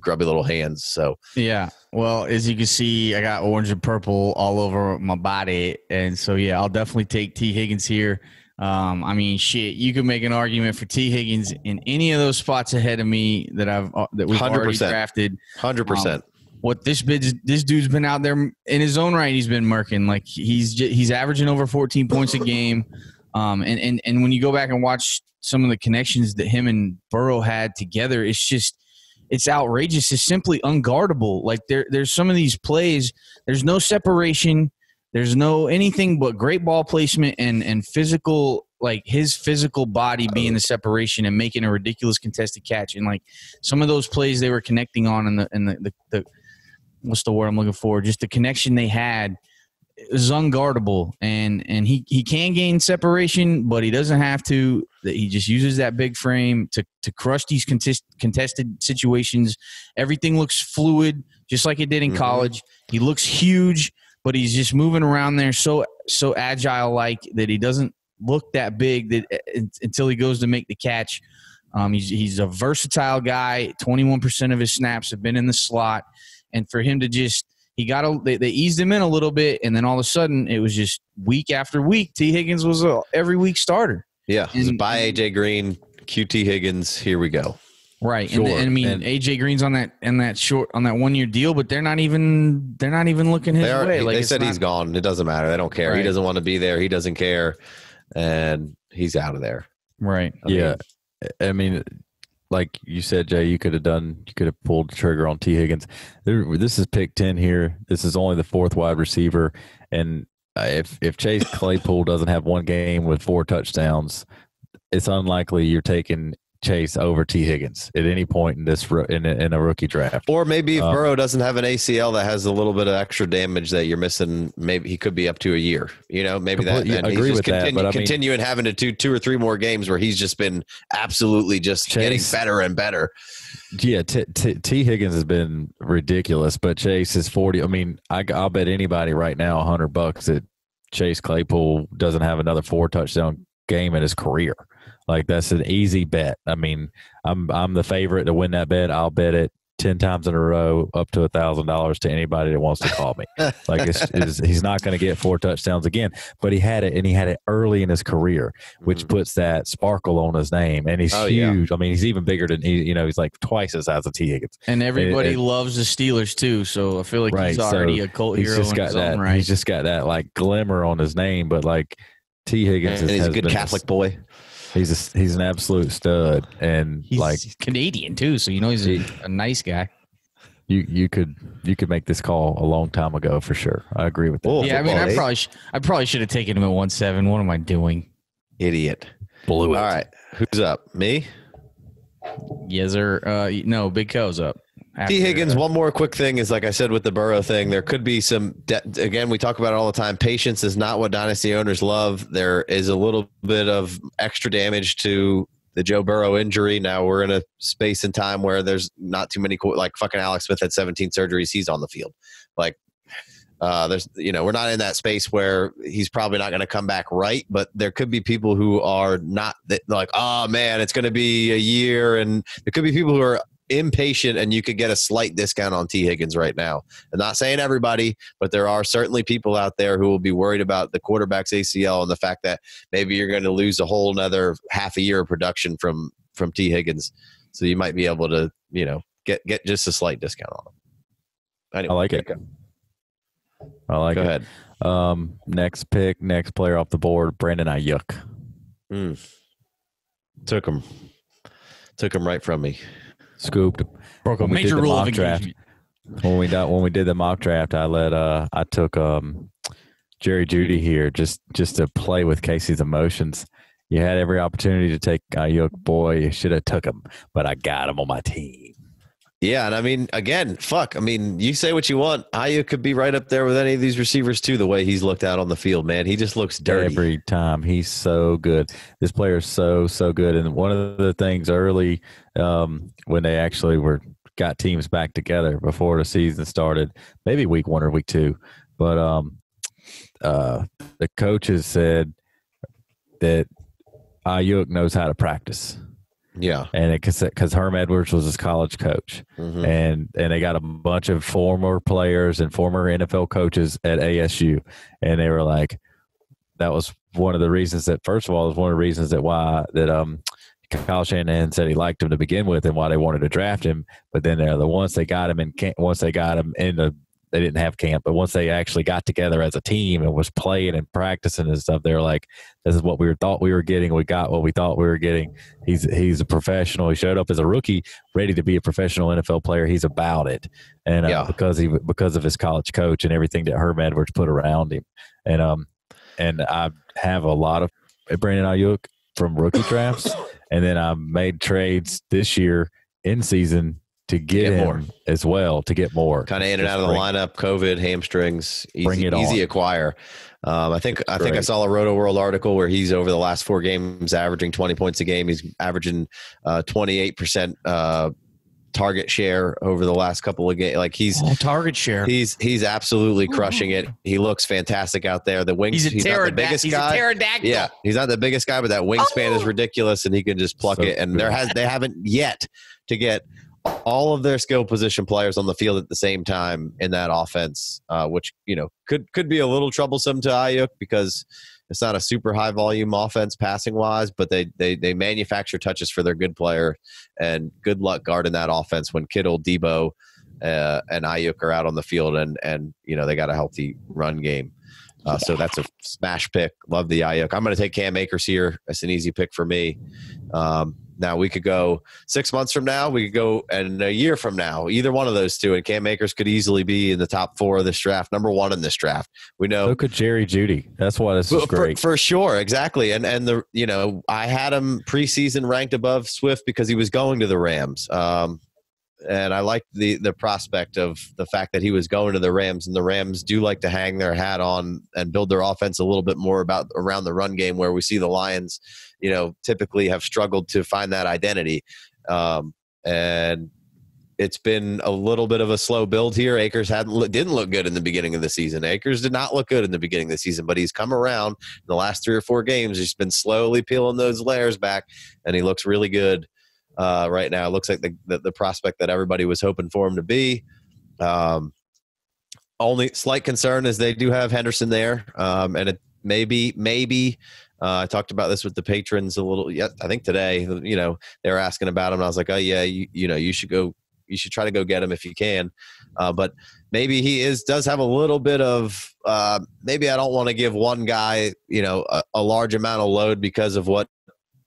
grubby little hands. So yeah, well, as you can see, I got orange and purple all over my body, and so yeah, I'll definitely take T. Higgins here. um I mean, shit, you could make an argument for T. Higgins in any of those spots ahead of me that I've uh, that we've one hundred percent already drafted. One hundred percent um, what this bitch this dude's been out there in his own right, he's been murking. Like he's just, he's averaging over fourteen points a game. Um, and, and and when you go back and watch some of the connections that him and Burrow had together, it's just it's outrageous. It's simply unguardable. Like there there's some of these plays, there's no separation, there's no anything but great ball placement and and physical, like his physical body being the separation and making a ridiculous contested catch. And like some of those plays they were connecting on, and the and the, the, the what's the word I'm looking for? Just the connection they had is unguardable, and and he he can gain separation, but he doesn't have to. He just uses that big frame to to crush these contest, contested situations. Everything looks fluid, just like it did in mm-hmm. college. He looks huge, but he's just moving around there so so agile, like that he doesn't look that big that uh, until he goes to make the catch. Um, he's he's a versatile guy. twenty-one percent of his snaps have been in the slot, and for him to just He got a, they, they eased him in a little bit, and then all of a sudden it was just week after week. T. Higgins was a every week starter. Yeah, and, by A J Green, Q T Higgins. Here we go. Right. Sure. And, and I mean, and A J Green's on that and that short on that one year deal, but they're not even they're not even looking his are, way. Like they said, not, he's gone. It doesn't matter. They don't care. Right. He doesn't want to be there. He doesn't care. And he's out of there. Right. I yeah. Mean, I mean, like you said, Jay, you could have done you could have pulled the trigger on T. Higgins. There, this is pick ten here. This is only the fourth wide receiver. And if if Chase Claypool doesn't have one game with four touchdowns, it's unlikely you're taking Chase over T. Higgins at any point in this in a, in a rookie draft. Or maybe if um, Burrow doesn't have an A C L that has a little bit of extra damage that you're missing, maybe he could be up to a year. You know, maybe that and agree he's with just continue, that, but continuing mean, having to do two or three more games where he's just been absolutely just Chase, getting better and better. Yeah, T, T, T. Higgins has been ridiculous, but Chase is forty. I mean, I, I'll bet anybody right now a hundred bucks that Chase Claypool doesn't have another four touchdown game in his career. Like, that's an easy bet. I mean, I'm I'm the favorite to win that bet. I'll bet it ten times in a row, up to a thousand dollars to anybody that wants to call me. Like, it's, it's, he's not going to get four touchdowns again, but he had it, and he had it early in his career, which mm-hmm. puts that sparkle on his name. And he's oh, huge. Yeah. I mean, he's even bigger than he. You know, he's like twice the size of T. Higgins. And everybody it, it, loves the Steelers too. So I feel like right, he's already so a cult he's hero. Just in got his that, own right. He's just got that like glimmer on his name. But like T. Higgins, and is, he's a good Catholic a, boy. He's a, he's an absolute stud, and he's like Canadian too, so you know he's a, a nice guy. You you could you could make this call a long time ago for sure. I agree with that. Whoa, yeah, I mean, I eight? probably sh- I probably should have taken him at one seven. What am I doing? Idiot, blew it. All right, who's up? Me? Yes, sir. Uh, no, Big Co's up. T. Higgins, one more quick thing is, like I said with the Burrow thing, there could be some de- – again, we talk about it all the time. Patience is not what dynasty owners love. There is a little bit of extra damage to the Joe Burrow injury. Now we're in a space and time where there's not too many co- – like fucking Alex Smith had seventeen surgeries. He's on the field. Like uh, there's – you know, we're not in that space where he's probably not going to come back right, but there could be people who are not – like, oh, man, it's going to be a year. And there could be people who are – impatient, and you could get a slight discount on T. Higgins right now. I'm not saying everybody, but there are certainly people out there who will be worried about the quarterback's A C L and the fact that maybe you're going to lose a whole another half a year of production from from T. Higgins. So you might be able to, you know, get get just a slight discount on him. Anyway, I like it. I like it. Go ahead. Um, next pick, next player off the board, Brandon Ayuk. Mm. Took him. Took him right from me. Scooped. Broke a major rule of engagement. When we got, when we did the mock draft, I let uh I took um Jerry Judy here just just to play with Casey's emotions. You had every opportunity to take Ayuk, boy. You should have took him, but I got him on my team. Yeah, and I mean, again, fuck. I mean, you say what you want. Ayuk could be right up there with any of these receivers too. The way he's looked out on the field, man, he just looks dirty every time. He's so good. This player is so so good. And one of the things early um, when they actually were got teams back together before the season started, maybe week one or week two, but um, uh, the coaches said that Ayuk knows how to practice. Yeah, and because Herm Edwards was his college coach, mm-hmm. and and they got a bunch of former players and former N F L coaches at A S U, and they were like, that was one of the reasons that first of all, it was one of the reasons that why that um Kyle Shanahan said he liked him to begin with, and why they wanted to draft him. But then they're the once they got him in camp, once they got him in the they didn't have camp, but once they actually got together as a team and was playing and practicing and stuff, they were like, this is what we were, thought we were getting. We got what we thought we were getting. He's he's a professional. He showed up as a rookie, ready to be a professional N F L player. He's about it. And uh, yeah. because he because of his college coach and everything that Herm Edwards put around him. And um and I have a lot of Brandon Ayuk from rookie drafts. And then I made trades this year in season to get, get him more as well, to get more kind of in and out of the lineup, COVID, hamstrings, easy, bring it on. Easy acquire. Um, I think, I think I saw a Roto World article where he's over the last four games, averaging twenty points a game. He's averaging uh twenty-eight percent uh, target share over the last couple of games. Like he's oh, target share. He's, he's absolutely crushing it. He looks fantastic out there. The wings, he's, a he's not the biggest he's guy. A yeah. He's not the biggest guy, but that wingspan oh. is ridiculous, and he can just pluck so it. And good. there has, they haven't yet to get all of their skill position players on the field at the same time in that offense, uh, which, you know, could could be a little troublesome to Ayuk because It's not a super high volume offense passing wise, but they they they manufacture touches for their good player, and good luck guarding that offense when Kittle, Debo, uh, and Ayuk are out on the field, and and you know they got a healthy run game. Uh, so that's a smash pick. Love the Ayuk. I'm going to take Cam Akers here. That's an easy pick for me. Um, now we could go six months from now. We could go and a year from now. Either one of those two, and Cam Akers could easily be in the top four of this draft, number one in this draft. We know. So could Jerry Judy. That's why this is great for, for sure. Exactly. And and the you know I had him preseason ranked above Swift because he was going to the Rams. Um, And I like the, the prospect of the fact that he was going to the Rams, and the Rams do like to hang their hat on and build their offense a little bit more about around the run game, where we see the Lions, you know, typically have struggled to find that identity. Um, and it's been a little bit of a slow build here. Akers hadn't didn't look good in the beginning of the season. Akers did not look good in the beginning of the season, but he's come around in the last three or four games. He's been slowly peeling those layers back, and he looks really good. Uh, right now, it looks like the, the the prospect that everybody was hoping for him to be. Um, only slight concern is they do have Henderson there, um, and it maybe maybe uh, I talked about this with the patrons a little. Yeah, I think today, you know, they were asking about him, and I was like, oh yeah, you, you know, you should go, you should try to go get him if you can. Uh, but maybe he is does have a little bit of uh, maybe I don't want to give one guy, you know, a, a large amount of load because of what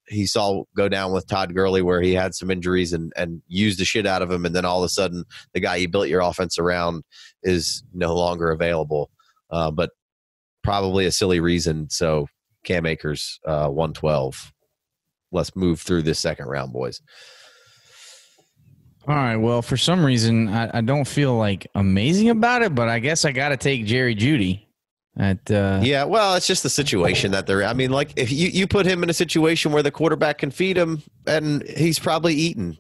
he saw go down with Todd Gurley, where he had some injuries and, and used the shit out of him. And then all of a sudden the guy you built your offense around is no longer available, uh, but probably a silly reason. So Cam Akers, uh, one twelve. Let's move through this second round, boys. All right. Well, for some reason, I, I don't feel like amazing about it, but I guess I got to take Jerry Judy. At, uh, yeah, well, it's just the situation that they're in. I mean, like, if you, you put him in a situation where the quarterback can feed him, and he's probably eaten.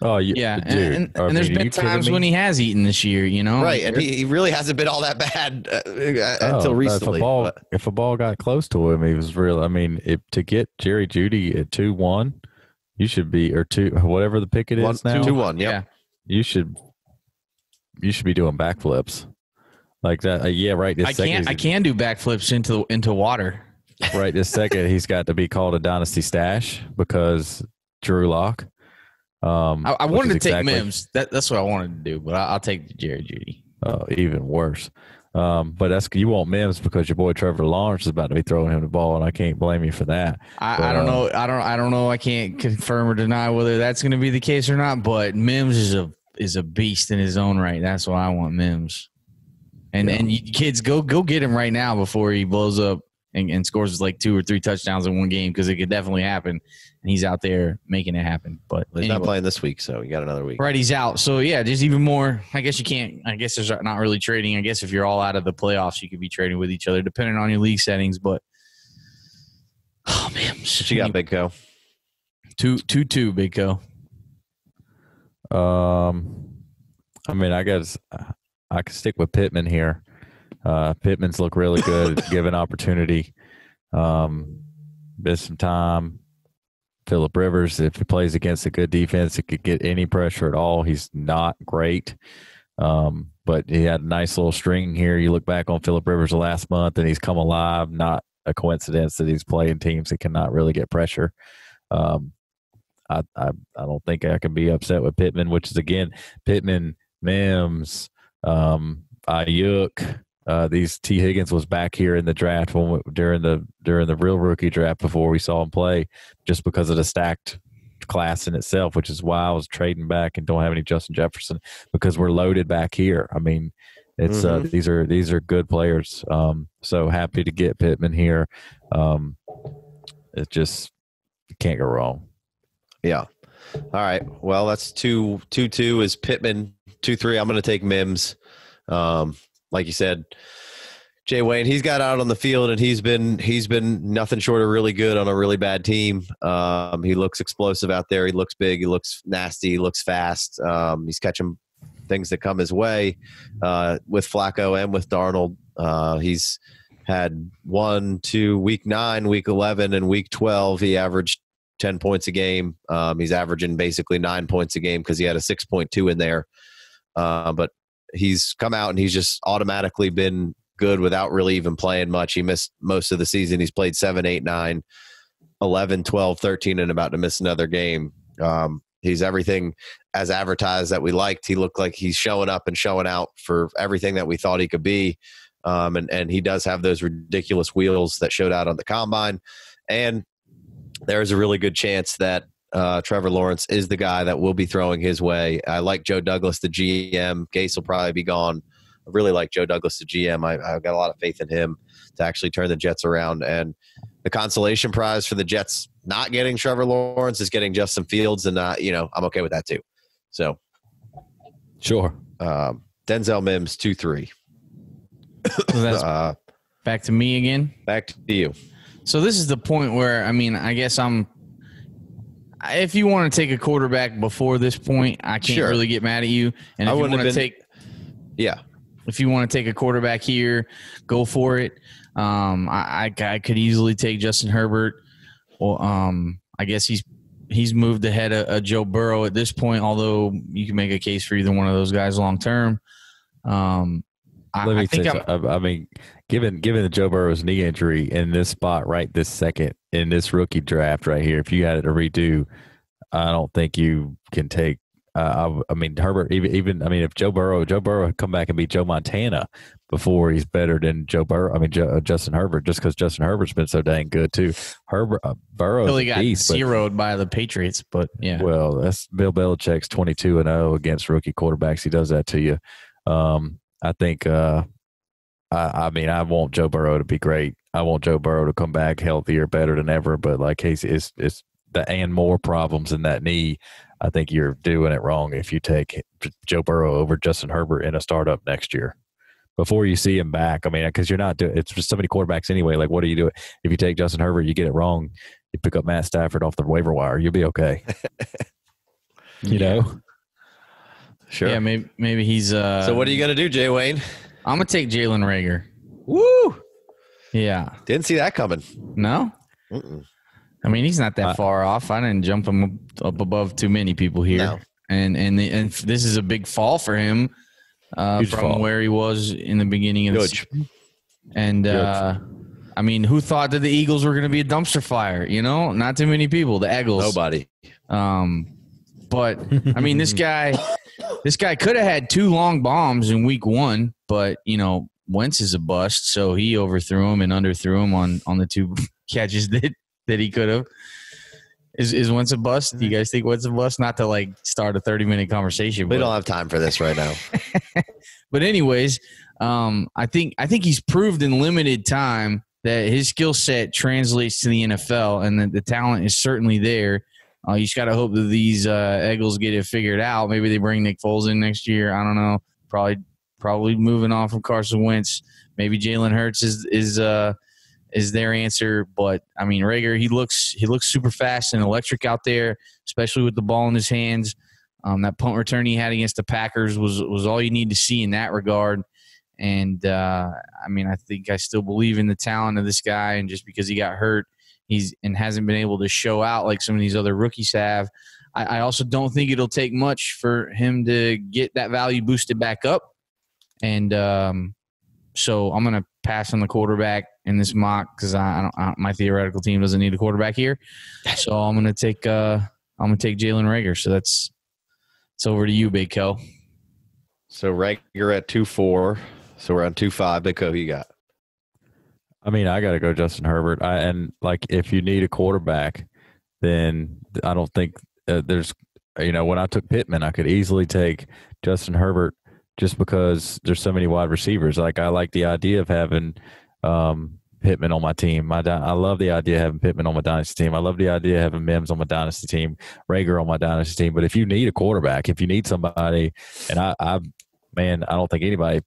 Oh, you, yeah. Dude, and, and, and there's been times when he has eaten this year, you know? Right, and he, he really hasn't been all that bad uh, oh, until recently. If a, ball, if a ball got close to him, he was real. I mean, if, to get Jerry Judy at two one, you should be, or two, whatever the pick it is one, now. two one, yep. Yeah. You should, you should be doing backflips. Like that, uh, yeah, right. This I second, can I can do backflips into into water. Right this second, he's got to be called a dynasty stash because Drew Lock. Um, I, I wanted to exactly, take Mims. That, that's what I wanted to do, but I, I'll take Jerry Judy. Oh, even worse. Um, but that's you want Mims because your boy Trevor Lawrence is about to be throwing him the ball, and I can't blame you for that. I, but, I don't um, know. I don't. I don't know. I can't confirm or deny whether that's going to be the case or not. But Mims is a is a beast in his own right. That's why I want Mims. And yeah. and you kids, go go get him right now before he blows up and, and scores like two or three touchdowns in one game, because it could definitely happen. And he's out there making it happen. But well, he's anyway. not playing this week, so you got another week. Right, he's out. So yeah, just even more. I guess you can't. I guess there's not really trading. I guess if you're all out of the playoffs, you could be trading with each other, depending on your league settings. But oh man, what you got, Big Co? Two two two, Big Co. Um, I mean, I guess. Uh, I could stick with Pittman here. Uh, Pittman's look really good, given opportunity. Um, bit some time. Phillip Rivers, if he plays against a good defense, it could get any pressure at all. He's not great, um, but he had a nice little string here. You look back on Phillip Rivers last month, and he's come alive. Not a coincidence that he's playing teams that cannot really get pressure. Um, I, I I don't think I can be upset with Pittman, which is again Pittman, Mims. Um, Ayuk, uh, these T. Higgins was back here in the draft when we, during the during the real rookie draft before we saw him play, just because of the stacked class in itself, which is why I was trading back and don't have any Justin Jefferson because we're loaded back here. I mean, it's mm-hmm. uh, these are these are good players. Um, so happy to get Pittman here. Um, it just can't go wrong. Yeah. All right. Well, that's two two two is Pittman. two three, I'm going to take Mims. Um, like you said, Jay Wayne, he's got out on the field, and he's been he's been nothing short of really good on a really bad team. Um, he looks explosive out there. He looks big. He looks nasty. He looks fast. Um, he's catching things that come his way uh, with Flacco and with Darnold. Uh, he's had one, two, week nine, week eleven, and week twelve. He averaged ten points a game. Um, he's averaging basically nine points a game because he had a six point two in there. Uh, but he's come out and he's just automatically been good without really even playing much. He missed most of the season. He's played seven, eight, nine, eleven, twelve, thirteen, and about to miss another game. Um, he's everything as advertised that we liked. He looked like he's showing up and showing out for everything that we thought he could be. Um, and, and he does have those ridiculous wheels that showed out on the combine. And there is a really good chance that uh, Trevor Lawrence is the guy that will be throwing his way. I like Joe Douglas, the G M. Gase will probably be gone. I really like Joe Douglas, the G M. I, I've got a lot of faith in him to actually turn the Jets around. And the consolation prize for the Jets not getting Trevor Lawrence is getting Justin Fields. And, uh, you know, I'm okay with that too. So, sure. Um, Denzel Mims, two three. So that's uh, back to me again. Back to you. So this is the point where, I mean, I guess I'm – if you want to take a quarterback before this point, I can't sure. really get mad at you. And if I you want to take – yeah. If you want to take a quarterback here, go for it. Um, I, I, I could easily take Justin Herbert. Well, um, I guess he's he's moved ahead of, of Joe Burrow at this point, although you can make a case for either one of those guys long term. Um, I, Let me I think say so. I mean, given given the Joe Burrow's knee injury in this spot right this second in this rookie draft right here, if you had it to redo, I don't think you can take. Uh, I, I mean, Herbert, even, even, I mean, if Joe Burrow, Joe Burrow had come back and beat Joe Montana before he's better than Joe Burrow, I mean, Joe, uh, Justin Herbert, just because Justin Herbert's been so dang good, too. Herbert, uh, Burrow really got beast, zeroed but, by the Patriots, but yeah. Well, that's Bill Belichick's twenty-two and oh against rookie quarterbacks. He does that to you. Um, I think, uh, I, I mean, I want Joe Burrow to be great. I want Joe Burrow to come back healthier, better than ever, but like Casey, it's, it's the and more problems in that knee. I think you're doing it wrong if you take Joe Burrow over Justin Herbert in a startup next year before you see him back. I mean, because you're not doing it's just so many quarterbacks anyway. Like, what are you doing? If you take Justin Herbert, you get it wrong. You pick up Matt Stafford off the waiver wire, you'll be okay. you yeah. know, sure. Yeah, maybe maybe he's. Uh, so what are you gonna do, Jay Wayne? I'm gonna take Jalen Reagor. Woo! Yeah, didn't see that coming. No. Mm-mm. I mean, he's not that uh, far off. I didn't jump him up above too many people here. No. And and the, and this is a big fall for him uh, from fall. where he was in the beginning of Huge. the season. And, uh, I mean, who thought that the Eagles were going to be a dumpster fire? You know, not too many people, the Eagles. Nobody. Um, but, I mean, this guy this guy could have had two long bombs in week one, but, you know, Wentz is a bust, so he overthrew him and underthrew him on, on the two catches that – that he could have. Is is Wentz a bust? Do you guys think Wentz a bust? Not to, like, start a thirty-minute conversation. We but. don't have time for this right now. But anyways, um, I think I think he's proved in limited time that his skill set translates to the N F L and that the talent is certainly there. Uh, you just got to hope that these uh, Eagles get it figured out. Maybe they bring Nick Foles in next year. I don't know. Probably probably moving on from Carson Wentz. Maybe Jalen Hurts is is uh, – is their answer, but I mean, Reagor, he looks he looks super fast and electric out there, especially with the ball in his hands. Um, that punt return he had against the Packers was was all you need to see in that regard. And uh, I mean, I think I still believe in the talent of this guy. And just because he got hurt, he's and hasn't been able to show out like some of these other rookies have. I, I also don't think it'll take much for him to get that value boosted back up. And um, so I'm gonna pass on the quarterback in this mock because I, I don't I, my theoretical team doesn't need a quarterback here, so I'm gonna take uh, I'm gonna take Jalen Reagor. So that's it's over to you, Big Co. So Reagor at two four. So we're on two five. Big Co, who you got? I mean, I gotta go Justin Herbert. I, and like if you need a quarterback, then I don't think uh, there's you know when I took Pittman, I could easily take Justin Herbert just because there's so many wide receivers. Like I like the idea of having. Um, Pittman on my team. My I love the idea of having Pittman on my dynasty team. I love the idea of having Mims on my dynasty team, Reagor on my dynasty team. But if you need a quarterback, if you need somebody, and I, I man, I don't think anybody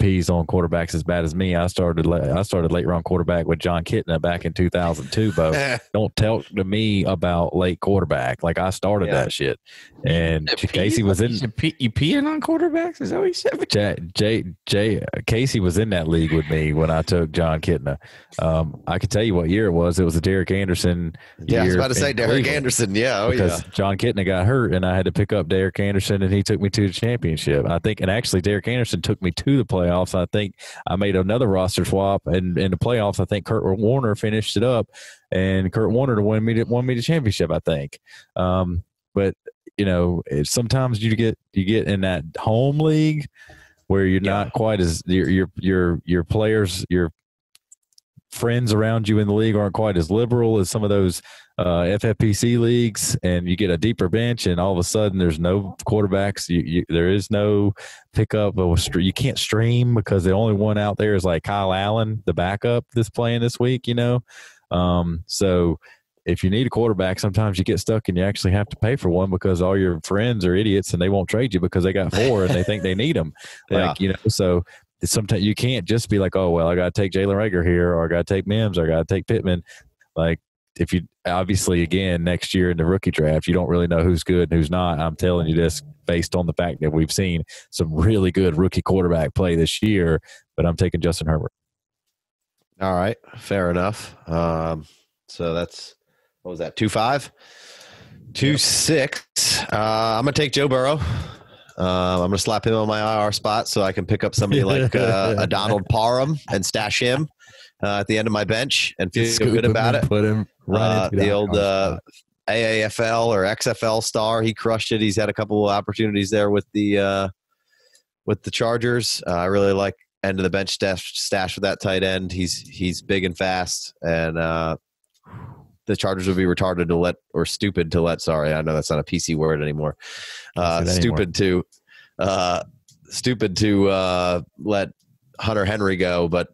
pees on quarterbacks as bad as me. I started I started late round quarterback with John Kitna back in two thousand two. Bo, don't talk to me about late quarterback. Like I started yeah. that shit. And P- Casey was in. You, pee, you peeing on quarterbacks? Is that what you said? J, J, J Casey was in that league with me when I took John Kitna. Um, I can tell you what year it was. It was the Derek Anderson. Yeah, year I was about to say Derek Cleveland Anderson. Yeah, oh because yeah. John Kitna got hurt, and I had to pick up Derek Anderson, and he took me to the championship. I think, and actually Derek Anderson took me to the playoffs. playoffs. I think I made another roster swap, and in the playoffs, I think Kurt Warner finished it up, and Kurt Warner won me to, won me the championship, I think. Um, but you know, sometimes you get you get in that home league where you're yeah. not quite as your your your your players your friends around you in the league aren't quite as liberal as some of those uh, F F P C leagues, and you get a deeper bench, and all of a sudden there's no quarterbacks. You, you, there is no pickup. You can't stream because the only one out there is like Kyle Allen, the backup that's playing this week, you know. Um, so if you need a quarterback, sometimes you get stuck and you actually have to pay for one because all your friends are idiots and they won't trade you because they got four and they think they need them. Like, yeah. you know, so – sometimes you can't just be like, oh, well, I got to take Jalen Reagor here, or I got to take Mims, or I got to take Pittman. Like, if you obviously, again, next year in the rookie draft, you don't really know who's good and who's not. I'm telling you this based on the fact that we've seen some really good rookie quarterback play this year, but I'm taking Justin Herbert. All right. Fair enough. Um, so that's, what was that, two five? two six. Uh, I'm going to take Joe Burrow. Uh, I'm going to slap him on my I R spot so I can pick up somebody like uh, a Donald Parham and stash him uh, at the end of my bench and feel Scoop good about it. Put him right uh, the old uh, A A F L or X F L star. He crushed it. He's had a couple of opportunities there with the uh, with the Chargers. Uh, I really like end of the bench stash, stash with that tight end. He's he's big and fast, and uh, the Chargers would be retarded to let, or stupid to let, sorry, I know that's not a P C word anymore. Uh, stupid anymore. to, uh, stupid to uh, let Hunter Henry go, but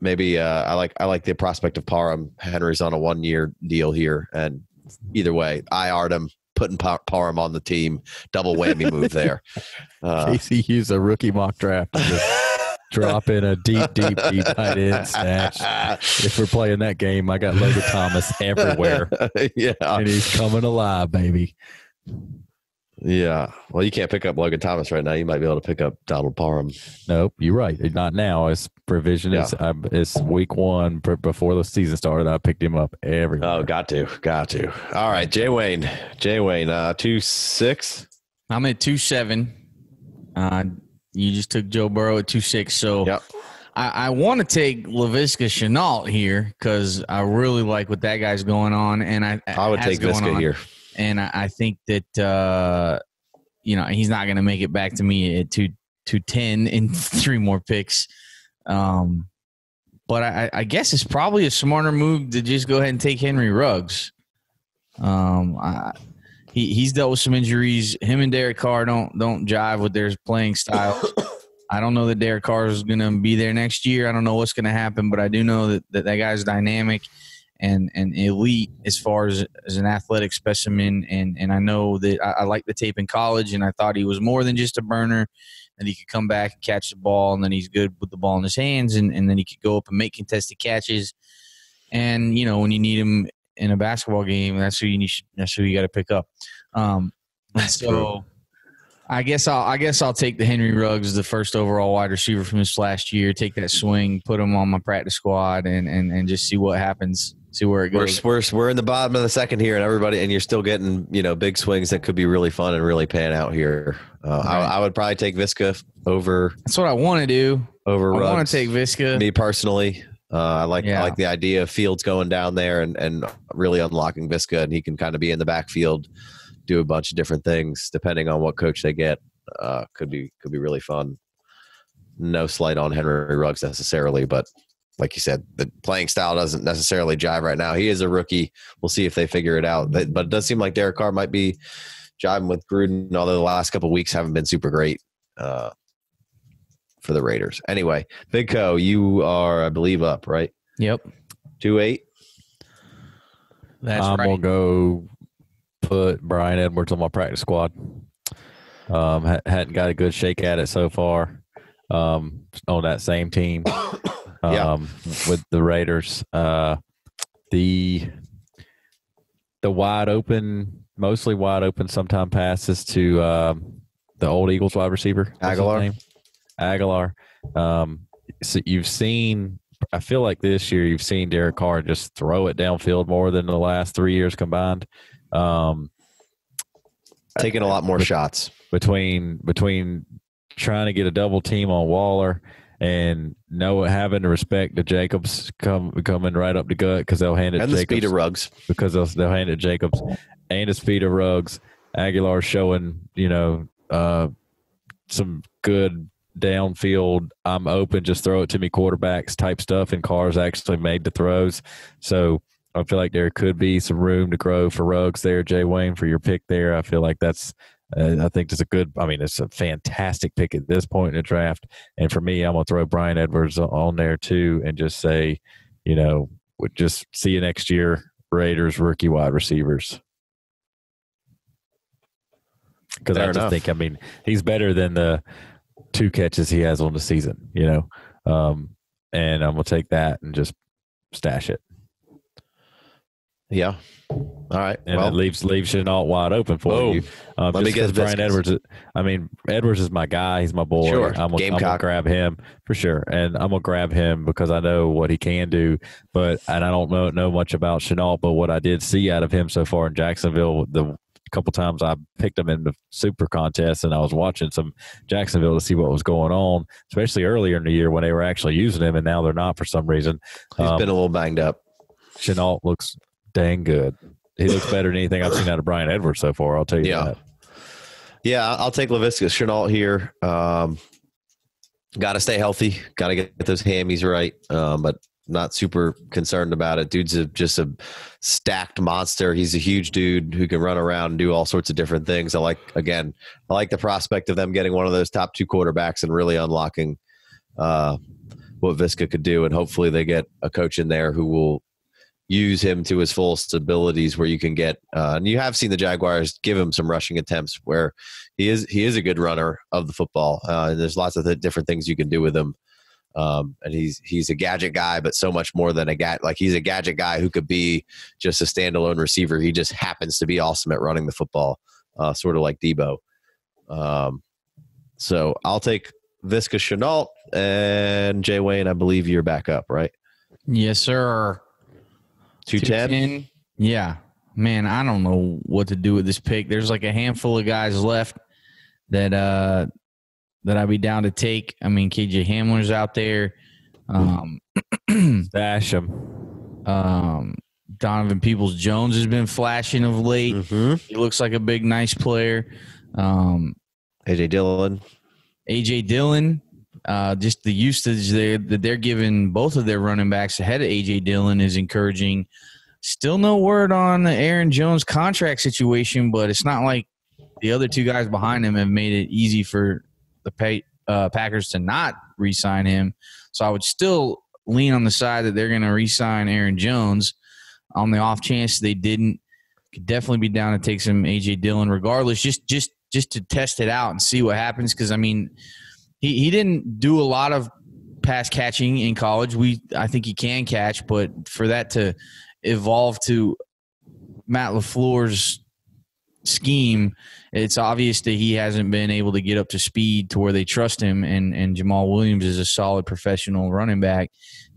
maybe uh, I like, I like the prospect of Parham. Henry's on a one year deal here, and either way, I R'd him, putting Par- Parham on the team, double whammy move there. Uh, Casey used a rookie mock draft. Drop in a deep, deep, deep tight end stash. If we're playing that game, I got Logan Thomas everywhere. Yeah. And he's coming alive, baby. Yeah. Well, you can't pick up Logan Thomas right now. You might be able to pick up Donald Parham. Nope, you're right. Not now. It's provision. Yeah. It's, I'm, it's week one. Before the season started, I picked him up everywhere. Oh, got to. Got to. All right, Jay Wayne. Jay Wayne, uh, two six. I'm at two seven. Uh You just took Joe Burrow at two six. So yep. I, I want to take Laviska Shenault here because I really like what that guy's going on. And I I would take Laviska here. And I, I think that, uh, you know, he's not going to make it back to me at two ten in three more picks. Um, but I, I guess it's probably a smarter move to just go ahead and take Henry Ruggs. Um, I He he's dealt with some injuries. Him and Derek Carr don't don't jive with their playing styles. I don't know that Derek Carr is going to be there next year. I don't know what's going to happen, but I do know that that, that guy's dynamic and, and elite as far as, as an athletic specimen. And and I know that I, I liked the tape in college, and I thought he was more than just a burner, that he could come back and catch the ball, and then he's good with the ball in his hands, and, and then he could go up and make contested catches. And, you know, when you need him – in a basketball game, that's who you need, that's who you got to pick up. Um, that's so true. I guess I'll I guess I'll take the Henry Ruggs, the first overall wide receiver from this last year. Take that swing, put him on my practice squad, and and and just see what happens. See where it goes. We're, we're we're in the bottom of the second here, and everybody, and you're still getting you know big swings that could be really fun and really pan out here. Uh, right. I, I would probably take Viska over. That's what I want to do. Over Ruggs. I want to take Viska. Me personally. Uh, I like yeah. I like the idea of Fields going down there and, and really unlocking Viska, and he can kind of be in the backfield, do a bunch of different things depending on what coach they get. Uh, could be could be really fun. No slight on Henry Ruggs necessarily, but like you said, the playing style doesn't necessarily jive right now. He is a rookie. We'll see if they figure it out. But it does seem like Derek Carr might be jiving with Gruden, although the last couple of weeks haven't been super great. Uh, for the Raiders. Anyway, Big Co, you are, I believe, up, right? Yep. two eight. That's I'm right. I'm going to go put Brian Edwards on my practice squad. Um, ha- hadn't got a good shake at it so far um, on that same team um, yeah. with the Raiders. Uh, the the wide open, mostly wide open, sometime passes to um, the old Eagles wide receiver. What's Aguilar. His name? Aguilar, um, so you've seen – I feel like this year you've seen Derek Carr just throw it downfield more than the last three years combined. Um, Taking a lot more be- shots. Between between trying to get a double team on Waller And no, having to respect the Jacobs come coming right up the gut because they'll hand it and Jacobs. And the speed of Ruggs. Because they'll, they'll hand it Jacobs. And the speed of Ruggs. Aguilar showing, you know, uh, some good downfield, I'm open, just throw it to me quarterbacks type stuff. And Carr's actually made the throws. So I feel like there could be some room to grow for Ruggs there, Jay Wayne, for your pick there. I feel like that's Uh, I think it's a good – I mean, it's a fantastic pick at this point in the draft. And for me, I'm going to throw Bryan Edwards on there too and just say, you know, just see you next year, Raiders rookie wide receivers. Because I just enough. think, I mean, he's better than the two catches he has on the season, you know. Um, and I'm going to take that and just stash it. Yeah. All right. And well, it leaves leaves Shenault wide open for boom. you. Um, Let me guess, Bryan Edwards. I mean, Edwards is my guy. He's my boy. Sure. I'm going to grab him for sure. And I'm going to grab him because I know what he can do. But and I don't know, know much about Shenault, but what I did see out of him so far in Jacksonville, the couple times I picked him in the super contest and I was watching some Jacksonville to see what was going on, especially earlier in the year when they were actually using him, and now they're not for some reason. He's um, been a little banged up. Shenault looks – dang good. He looks better than anything I've seen out of Bryan Edwards so far. I'll tell you yeah. that. Yeah, I'll take Laviska Shenault here. Um, got to stay healthy. Got to get those hammies right, um, but not super concerned about it. Dude's a, just a stacked monster. He's a huge dude who can run around and do all sorts of different things. I like, again, I like the prospect of them getting one of those top two quarterbacks and really unlocking uh, what Visca could do, and hopefully they get a coach in there who will use him to his fullest abilities, where you can get uh, and you have seen the Jaguars give him some rushing attempts where he is he is a good runner of the football. Uh, and there's lots of th different things you can do with him. Um, and he's he's a gadget guy, but so much more than a gadget. Like, he's a gadget guy who could be just a standalone receiver. He just happens to be awesome at running the football, uh, sort of like Debo. Um, so I'll take Laviska Shenault. And Jay Wayne, I believe you're back up, right? Yes, sir. two ten? Yeah. Man, I don't know what to do with this pick. There's like a handful of guys left that uh, that I'd be down to take. I mean, K J Hamler's out there. Um, Stash him. Um, Donovan Peoples-Jones has been flashing of late. Mm-hmm. He looks like a big, nice player. Um, A J. Dillon. A J. Dillon. Uh, just the usage there that they're giving both of their running backs ahead of A J. Dillon is encouraging. Still no word on the Aaron Jones contract situation, but it's not like the other two guys behind him have made it easy for the pay, uh, Packers to not re-sign him. So I would still lean on the side that they're going to re-sign Aaron Jones. On the off chance they didn't, could definitely be down to take some A J. Dillon regardless, just just just to test it out and see what happens, because, I mean – He, he didn't do a lot of pass catching in college. We I think he can catch, but for that to evolve to Matt LaFleur's scheme, it's obvious that he hasn't been able to get up to speed to where they trust him, and, and Jamal Williams is a solid professional running back,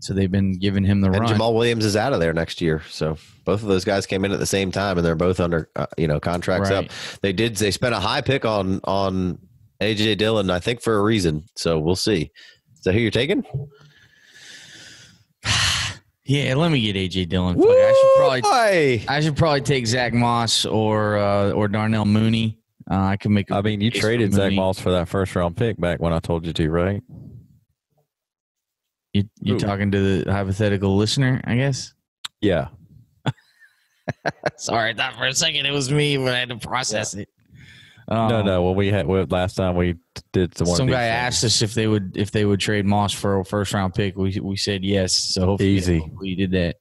so they've been giving him the and run. And Jamal Williams is out of there next year, so both of those guys came in at the same time, and they're both under uh, you know contracts right. up. They did they spent a high pick on on – A J. Dillon, I think, for a reason. So we'll see. Is that who you're taking? Yeah, let me get A J. Dillon. I should, probably, I should probably take Zach Moss or uh, or Darnell Mooney. Uh, I can make. A I mean, you traded Zach Moss for that first round pick back when I told you to, right? You you Ooh. talking to the hypothetical listener, I guess. Yeah. Sorry, I thought for a second it was me, but I had to process yeah. it. Um, no, no. Well, we had well, last time we did some. Some guy asked us if they would if they would trade Moss for a first round pick. We we said yes. So hopefully, Easy. hopefully you did that.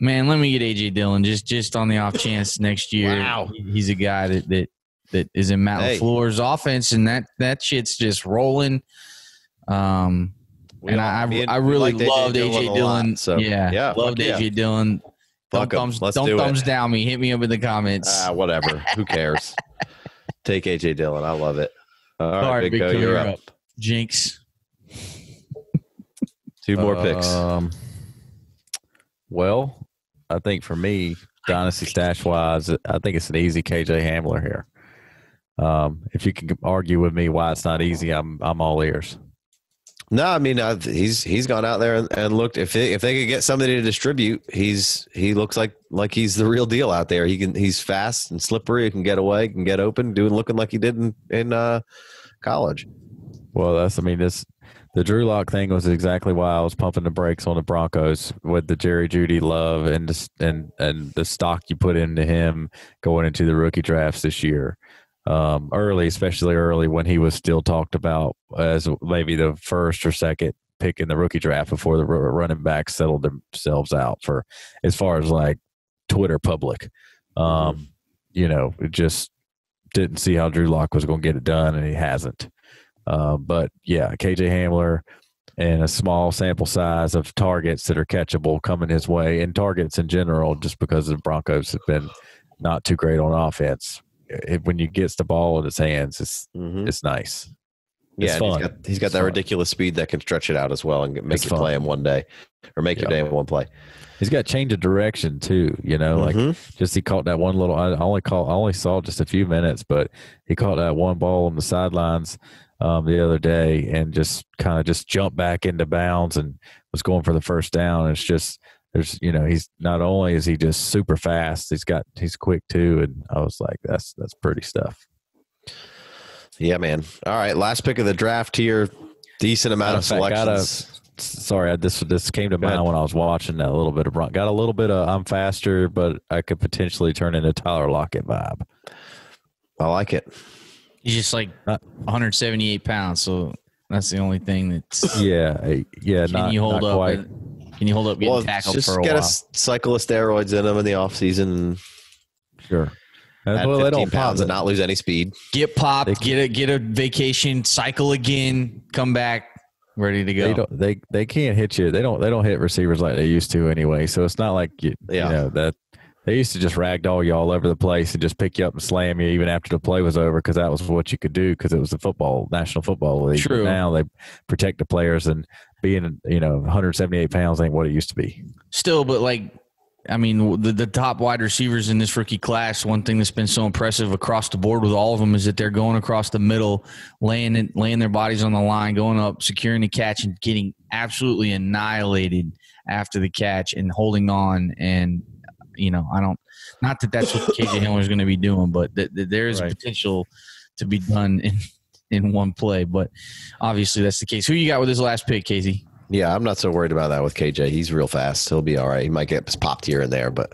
Man, let me get A J. Dillon just just on the off chance next year. Wow, he's a guy that that that is in Matt hey. LaFleur's offense, and that that shit's just rolling. Um, we and I I, I really loved A J. Dillon. So yeah, yeah, loved yeah. A J. Dillon. Don't thumbs, don't do thumbs down me. Hit me up in the comments. Uh, whatever. Who cares? Take A J. Dillon. I love it. All, All right, right, Big Co, you're, you're up. up. Jinx. Two more um, picks. Well, I think for me, dynasty stash-wise, I think it's an easy K J Hamler here. Um, if you can argue with me why it's not easy, I'm I'm all ears. No, I mean uh, he's he's gone out there and, and looked. If they, if they could get somebody to distribute, he's he looks like like he's the real deal out there. He can he's fast and slippery. He can get away, can get open, doing looking like he did in in uh, college. Well, that's I mean this the Drew Lock thing was exactly why I was pumping the brakes on the Broncos with the Jerry Judy love and just, and and the stock you put into him going into the rookie drafts this year. Um, early, especially early when he was still talked about as maybe the first or second pick in the rookie draft before the running backs settled themselves out for as far as like Twitter public. Um, you know, it just didn't see how Drew Lock was going to get it done, and he hasn't. Uh, but, yeah, K J Hamler and a small sample size of targets that are catchable coming his way, and targets in general just because the Broncos have been not too great on offense. It, when you gets the ball in his hands, it's mm-hmm. it's nice. It's yeah, fun. He's got, he's got that fun. ridiculous speed that can stretch it out as well and make it's you fun. play him one day, or make yep. your day in one play. He's got change of direction too. You know, mm-hmm. like just he caught that one little. I only caught, I only saw just a few minutes, but he caught that one ball on the sidelines um, the other day and just kind of just jumped back into bounds and was going for the first down. It's just. There's, you know, he's not only is he just super fast, he's got he's quick too, and I was like, that's that's pretty stuff. Yeah, man. All right, last pick of the draft here. Decent amount of selections. Got a, sorry, I, this this came to Go mind ahead. when I was watching that little bit of Bron. Got a little bit of I'm faster, but I could potentially turn into Tyler Lockett vibe. I like it. He's just like one hundred seventy-eight pounds, so that's the only thing that's yeah yeah. Can not, you hold not up? Quite. At, Can you hold up getting well, tackled just for a get while? A cycle of steroids in them in the offseason. Sure. Add well, fifteen pounds and not lose any speed. Get popped, can, get, a, get a vacation, cycle again, come back, ready to go. They, don't, they, they can't hit you. They don't They don't hit receivers like they used to anyway, so it's not like you, yeah. you know that they used to just ragdoll you all over the place and just pick you up and slam you even after the play was over because that was what you could do because it was the football, National Football League. True. Now they protect the players and – being, you know, one hundred seventy-eight pounds ain't what it used to be. Still, but, like, I mean, the, the top wide receivers in this rookie class, one thing that's been so impressive across the board with all of them is that they're going across the middle, laying, laying their bodies on the line, going up, securing the catch, and getting absolutely annihilated after the catch and holding on. And, you know, I don't – not that that's what K J Hamler is going to be doing, but th- th- there is right. potential to be done in – in one play, but obviously that's the case. Who you got with his last pick, Casey? Yeah, I'm not so worried about that with K J. He's real fast. He'll be all right. He might get popped here and there, but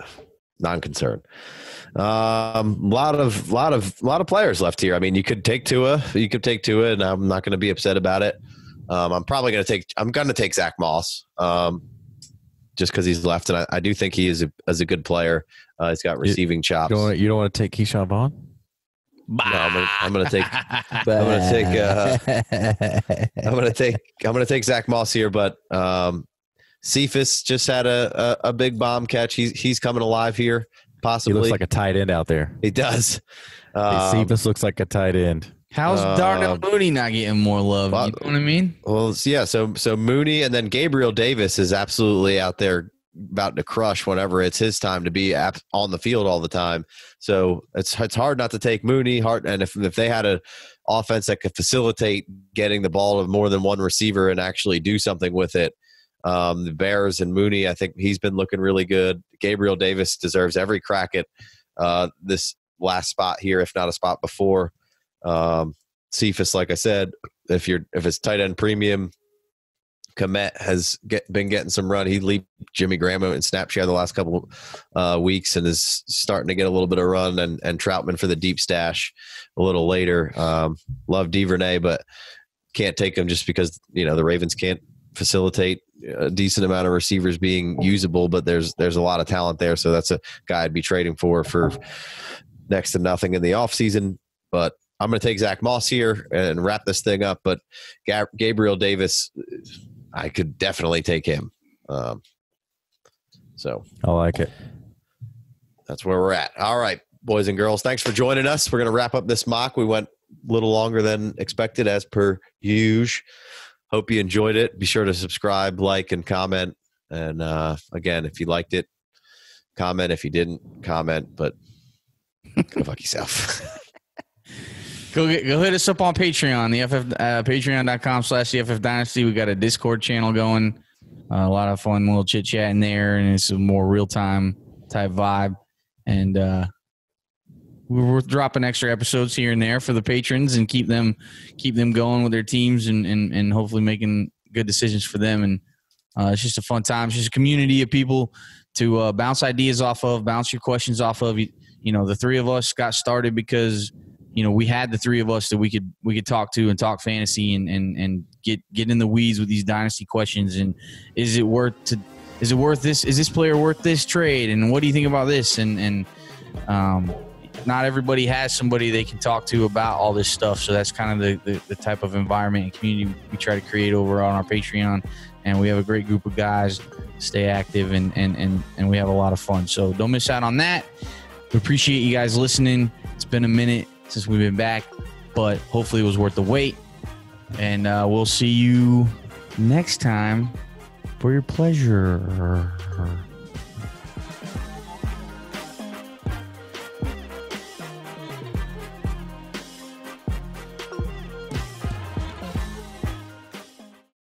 non-concern. Um, lot of lot of lot of players left here. I mean, you could take Tua. You could take Tua, and I'm not going to be upset about it. Um, I'm probably going to take. I'm going to take Zach Moss, um, just because he's left, and I, I do think he is a, as a good player. Uh, he's got receiving you, chops. You don't want to take Keyshawn Vaughn? No, I'm gonna, I'm gonna take. I'm gonna take. Uh, I'm gonna take. I'm gonna take Zach Moss here, but um, Cephas just had a, a a big bomb catch. He's he's coming alive here. Possibly, he looks like a tight end out there. He does. Um, Cephas looks like a tight end. How's um, Darnell Mooney not getting more love? Well, you know what I mean? Well, yeah. So so Mooney and then Gabriel Davis is absolutely out there. About to crush whenever it's his time to be on the field all the time. So it's it's hard not to take Mooney. Hard, and if if they had an offense that could facilitate getting the ball to more than one receiver and actually do something with it, um, the Bears and Mooney, I think he's been looking really good. Gabriel Davis deserves every crack at uh, this last spot here, if not a spot before. Um, Cephas, like I said, if you're if it's tight end premium. Komet has get, been getting some run. He leaped Jimmy Graham in Snapchat the last couple uh, weeks and is starting to get a little bit of run. And, and Troutman for the deep stash a little later. Um, love DuVernay, but can't take him just because you know the Ravens can't facilitate a decent amount of receivers being usable. But there's there's a lot of talent there, so that's a guy I'd be trading for for next to nothing in the offseason. But I'm going to take Zach Moss here and wrap this thing up. But Gab- Gabriel Davis. I could definitely take him. Um, so I like it. That's where we're at. All right, boys and girls, thanks for joining us. We're going to wrap up this mock. We went a little longer than expected as per usual. Hope you enjoyed it. Be sure to subscribe, like, and comment. And uh, again, if you liked it, comment. If you didn't, comment, but go fuck yourself. Go get, go hit us up on Patreon, the F F uh, patreon dot com slash the F F Dynasty. We got a Discord channel going. Uh, a lot of fun little chit chat in there, and it's a more real time type vibe. And uh, we're dropping extra episodes here and there for the patrons, and keep them keep them going with their teams, and and and hopefully making good decisions for them. And uh, it's just a fun time. It's just a community of people to uh, bounce ideas off of, bounce your questions off of. You, you know, the three of us got started because, you know, we had the three of us that we could we could talk to and talk fantasy and and, and get, get in the weeds with these dynasty questions. And is it worth to is it worth this? Is this player worth this trade? And what do you think about this? And and um, not everybody has somebody they can talk to about all this stuff. So that's kind of the, the, the type of environment and community we try to create over on our Patreon. And we have a great group of guys. Stay active, and, and, and, and we have a lot of fun. So don't miss out on that. We appreciate you guys listening. It's been a minute since we've been back, but hopefully it was worth the wait. And uh, we'll see you next time for your pleasure.